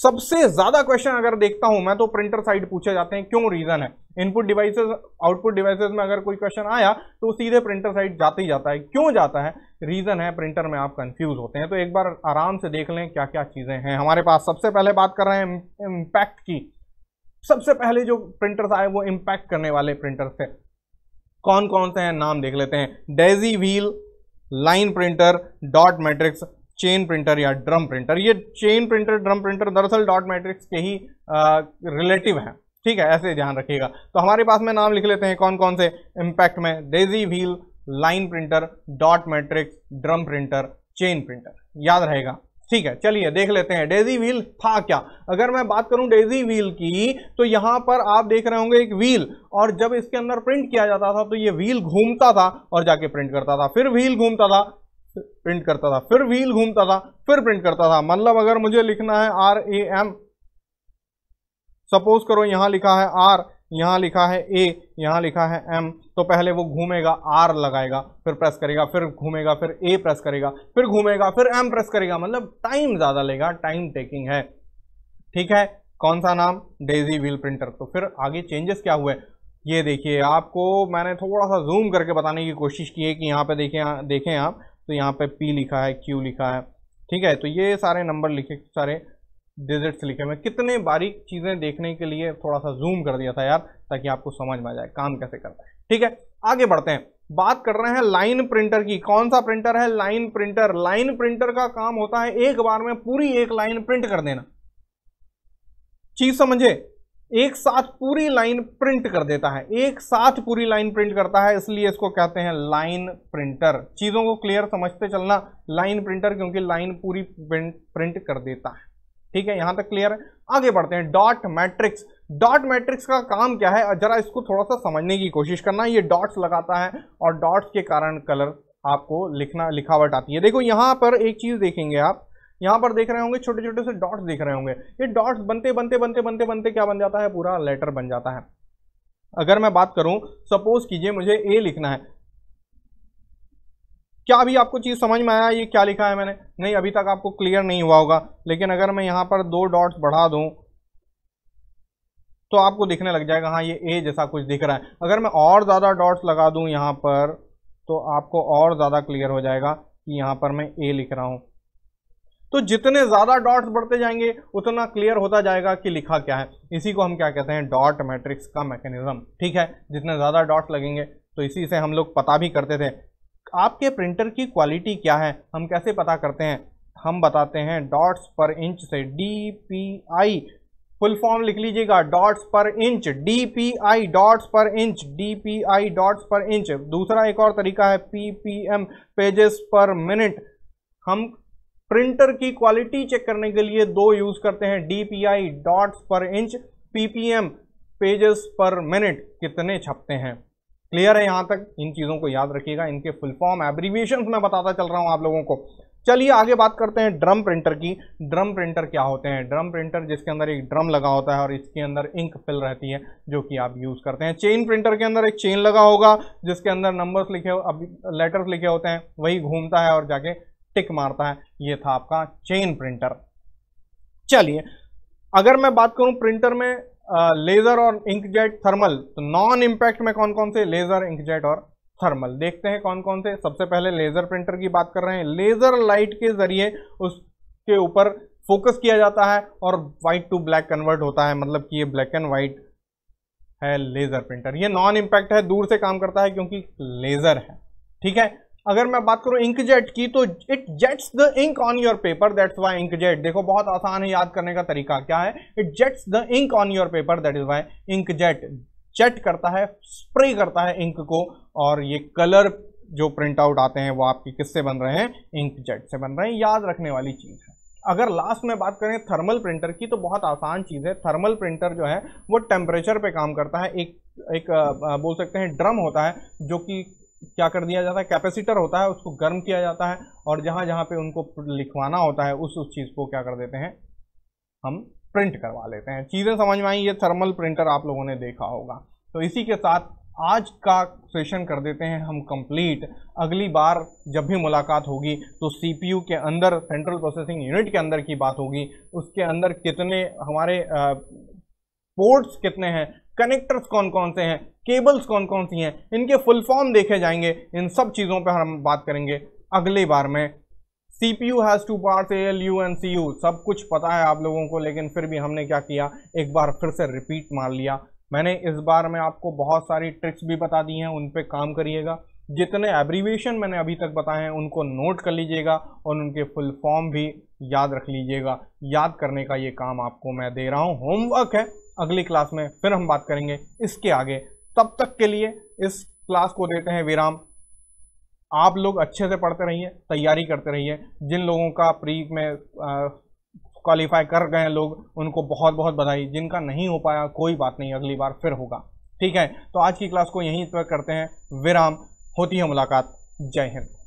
सबसे ज्यादा क्वेश्चन अगर देखता हूं मैं तो प्रिंटर साइड पूछे जाते हैं, क्यों, रीजन है। इनपुट डिवाइसेस, आउटपुट डिवाइसेस में अगर कोई क्वेश्चन आया तो सीधे प्रिंटर साइड जाते ही जाता है। क्यों जाता है, रीजन है। प्रिंटर में आप कंफ्यूज होते हैं तो एक बार आराम से देख लें क्या क्या चीजें हैं हमारे पास। सबसे पहले बात कर रहे हैं इम्पैक्ट की। सबसे पहले जो प्रिंटर्स आए वो इम्पैक्ट करने वाले प्रिंटर्स थे। कौन कौन से हैं नाम देख लेते हैं। Daisy wheel, line printer, dot matrix, chain printer या ड्रम प्रिंटर। ये चेन प्रिंटर, ड्रम प्रिंटर दरअसल डॉट मैट्रिक्स के ही रिलेटिव हैं, ठीक है, ऐसे ध्यान रखिएगा। तो हमारे पास में नाम लिख लेते हैं कौन कौन से इम्पैक्ट में। Daisy wheel, line printer, dot matrix, drum printer, chain printer, याद रहेगा, ठीक है। चलिए देख लेते हैं डेजी व्हील था क्या। अगर मैं बात करूं डेजी व्हील की तो यहाँ पर आप देख रहे होंगे एक व्हील, और जब इसके अंदर प्रिंट किया जाता था तो ये व्हील घूमता था और जाके प्रिंट करता था, फिर व्हील घूमता था प्रिंट करता था, फिर व्हील घूमता था फिर प्रिंट करता था। मतलब अगर मुझे लिखना है RAM, सपोज करो यहां लिखा है R, यहां लिखा है A, यहां लिखा है M, तो पहले वो घूमेगा, R लगाएगा, फिर प्रेस करेगा, फिर घूमेगा, फिर A प्रेस करेगा, फिर घूमेगा, फिर M प्रेस करेगा। मतलब टाइम ज्यादा लेगा, टाइम टेकिंग है, ठीक है। कौन सा नाम, डेजी व्हील प्रिंटर। तो फिर आगे चेंजेस क्या हुए ये देखिए। आपको मैंने थोड़ा सा जूम करके बताने की कोशिश की है कि यहाँ पे देखें आप तो यहाँ पे P लिखा है, Q लिखा है, ठीक है। तो ये सारे नंबर लिखे, सारे डिजिट्स लिखे। मैं कितने बारीक चीज़ें देखने के लिए थोड़ा सा जूम कर दिया था यार, ताकि आपको समझ में आ जाए काम कैसे करना है, ठीक है। आगे बढ़ते हैं, बात कर रहे हैं लाइन प्रिंटर की। कौन सा प्रिंटर है, लाइन प्रिंटर। लाइन प्रिंटर का काम होता है एक बार में पूरी एक लाइन प्रिंट कर देना। चीज समझे, एक साथ पूरी लाइन प्रिंट कर देता है, एक साथ पूरी लाइन प्रिंट करता है, इसलिए इसको कहते हैं लाइन प्रिंटर। चीज़ों को क्लियर समझते चलना, लाइन प्रिंटर, क्योंकि लाइन पूरी प्रिंट कर देता है, ठीक है। यहाँ तक क्लियर है। आगे बढ़ते हैं, डॉट मैट्रिक्स। डॉट मैट्रिक्स का काम क्या है, जरा इसको थोड़ा सा समझने की कोशिश करना। ये डॉट्स लगाता है और डॉट्स के कारण कलर आपको लिखावट आती है। देखो यहाँ पर एक चीज़ देखेंगे आप, यहाँ पर देख रहे होंगे छोटे छोटे से डॉट्स देख रहे होंगे। ये डॉट्स बनते बनते बनते बनते बनते क्या बन जाता है, पूरा लेटर बन जाता है। अगर मैं बात करूं, सपोज कीजिए मुझे A लिखना है। क्या अभी आपको चीज समझ में आया ये क्या लिखा है मैंने? नहीं, अभी तक आपको क्लियर नहीं हुआ होगा। लेकिन अगर मैं यहाँ पर 2 डॉट्स बढ़ा दूं तो आपको दिखने लग जाएगा, हाँ ये A जैसा कुछ दिख रहा है। अगर मैं और ज़्यादा डॉट्स लगा दूँ यहाँ पर तो आपको और ज़्यादा क्लियर हो जाएगा कि यहाँ पर मैं A लिख रहा हूँ। तो जितने ज़्यादा डॉट्स बढ़ते जाएंगे उतना क्लियर होता जाएगा कि लिखा क्या है। इसी को हम क्या कहते हैं, डॉट मैट्रिक्स का मैकेनिज्म, ठीक है। जितने ज़्यादा डॉट्स लगेंगे, तो इसी से हम लोग पता भी करते थे आपके प्रिंटर की क्वालिटी क्या है। हम कैसे पता करते हैं, हम बताते हैं डॉट्स पर इंच से। DPI फुल फॉर्म लिख लीजिएगा, dots per inch, DPI dots per inch, DPI dots per inch. दूसरा एक और तरीका है PPM पेजेस पर मिनट। हम प्रिंटर की क्वालिटी चेक करने के लिए 2 यूज करते हैं, DPI dots per inch, PPM pages per minute, कितने छपते हैं। क्लियर है यहाँ तक? इन चीज़ों को याद रखिएगा, इनके फुल फॉर्म एब्रीविएशन मैं बताता चल रहा हूँ आप लोगों को। चलिए आगे बात करते हैं ड्रम प्रिंटर की। ड्रम प्रिंटर क्या होते हैं? ड्रम प्रिंटर जिसके अंदर एक ड्रम लगा होता है और इसके अंदर इंक फिल रहती है, जो कि आप यूज़ करते हैं। चेन प्रिंटर के अंदर एक चेन लगा होगा जिसके अंदर नंबर्स लिखे, अब लेटर्स लिखे होते हैं, वही घूमता है और जाके टिक मारता है। ये था आपका चेन प्रिंटर। चलिए अगर मैं बात करूं प्रिंटर में लेजर और इंकजेट, थर्मल, तो नॉन इंपैक्ट में कौन कौन से, लेजर, इंकजेट और थर्मल, देखते हैं कौन कौन से। सबसे पहले लेजर प्रिंटर की बात कर रहे हैं। लेजर लाइट के जरिए उसके ऊपर फोकस किया जाता है और व्हाइट टू ब्लैक कन्वर्ट होता है, मतलब कि ये ब्लैक एंड व्हाइट है लेजर प्रिंटर। ये नॉन इंपैक्ट है, दूर से काम करता है क्योंकि लेजर है, ठीक है। अगर मैं बात करूं इंकजेट की, तो it jets the ink on your paper, that's why inkjet. देखो बहुत आसान है, याद करने का तरीका क्या है, it jets the ink on your paper, that is why inkjet. Jet करता है, स्प्रे करता है इंक को, और ये कलर जो प्रिंट आउट आते हैं वो आपके किससे बन रहे हैं, इंकजेट से बन रहे हैं। याद रखने वाली चीज़ है। अगर लास्ट में बात करें थर्मल प्रिंटर की, तो बहुत आसान चीज़ है। थर्मल प्रिंटर जो है वो टेम्परेचर पे काम करता है। एक बोल सकते हैं ड्रम होता है जो कि क्या कर दिया जाता है, कैपेसिटर होता है उसको गर्म किया जाता है और जहाँ जहाँ पे उनको लिखवाना होता है उस चीज़ को क्या कर देते हैं, हम प्रिंट करवा लेते हैं। चीज़ें समझ में आई, ये थर्मल प्रिंटर आप लोगों ने देखा होगा। तो इसी के साथ आज का सेशन कर देते हैं हम कंप्लीट। अगली बार जब भी मुलाकात होगी तो सीपीयू के अंदर, सेंट्रल प्रोसेसिंग यूनिट के अंदर की बात होगी, उसके अंदर कितने हमारे पोर्ट्स कितने हैं, कनेक्टर्स कौन कौन से हैं, केबल्स कौन कौन सी हैं, इनके फुल फॉर्म देखे जाएंगे, इन सब चीज़ों पर हम बात करेंगे अगली बार में। CPU has two parts ALU and CU, सब कुछ पता है आप लोगों को, लेकिन फिर भी हमने क्या किया, एक बार फिर से रिपीट मार लिया। मैंने इस बार में आपको बहुत सारी ट्रिक्स भी बता दी हैं, उन पे काम करिएगा। जितने एब्रीविएशन मैंने अभी तक बताए हैं उनको नोट कर लीजिएगा और उनके फुल फॉर्म भी याद रख लीजिएगा। याद करने का ये काम आपको मैं दे रहा हूँ, होमवर्क है। अगली क्लास में फिर हम बात करेंगे इसके आगे। तब तक के लिए इस क्लास को देते हैं विराम। आप लोग अच्छे से पढ़ते रहिए, तैयारी करते रहिए। जिन लोगों का प्री में क्वालिफाई कर गए लोग, उनको बहुत बहुत बधाई। जिनका नहीं हो पाया कोई बात नहीं, अगली बार फिर होगा, ठीक है। तो आज की क्लास को यहीं पर करते हैं विराम। होती है मुलाकात, जय हिंद।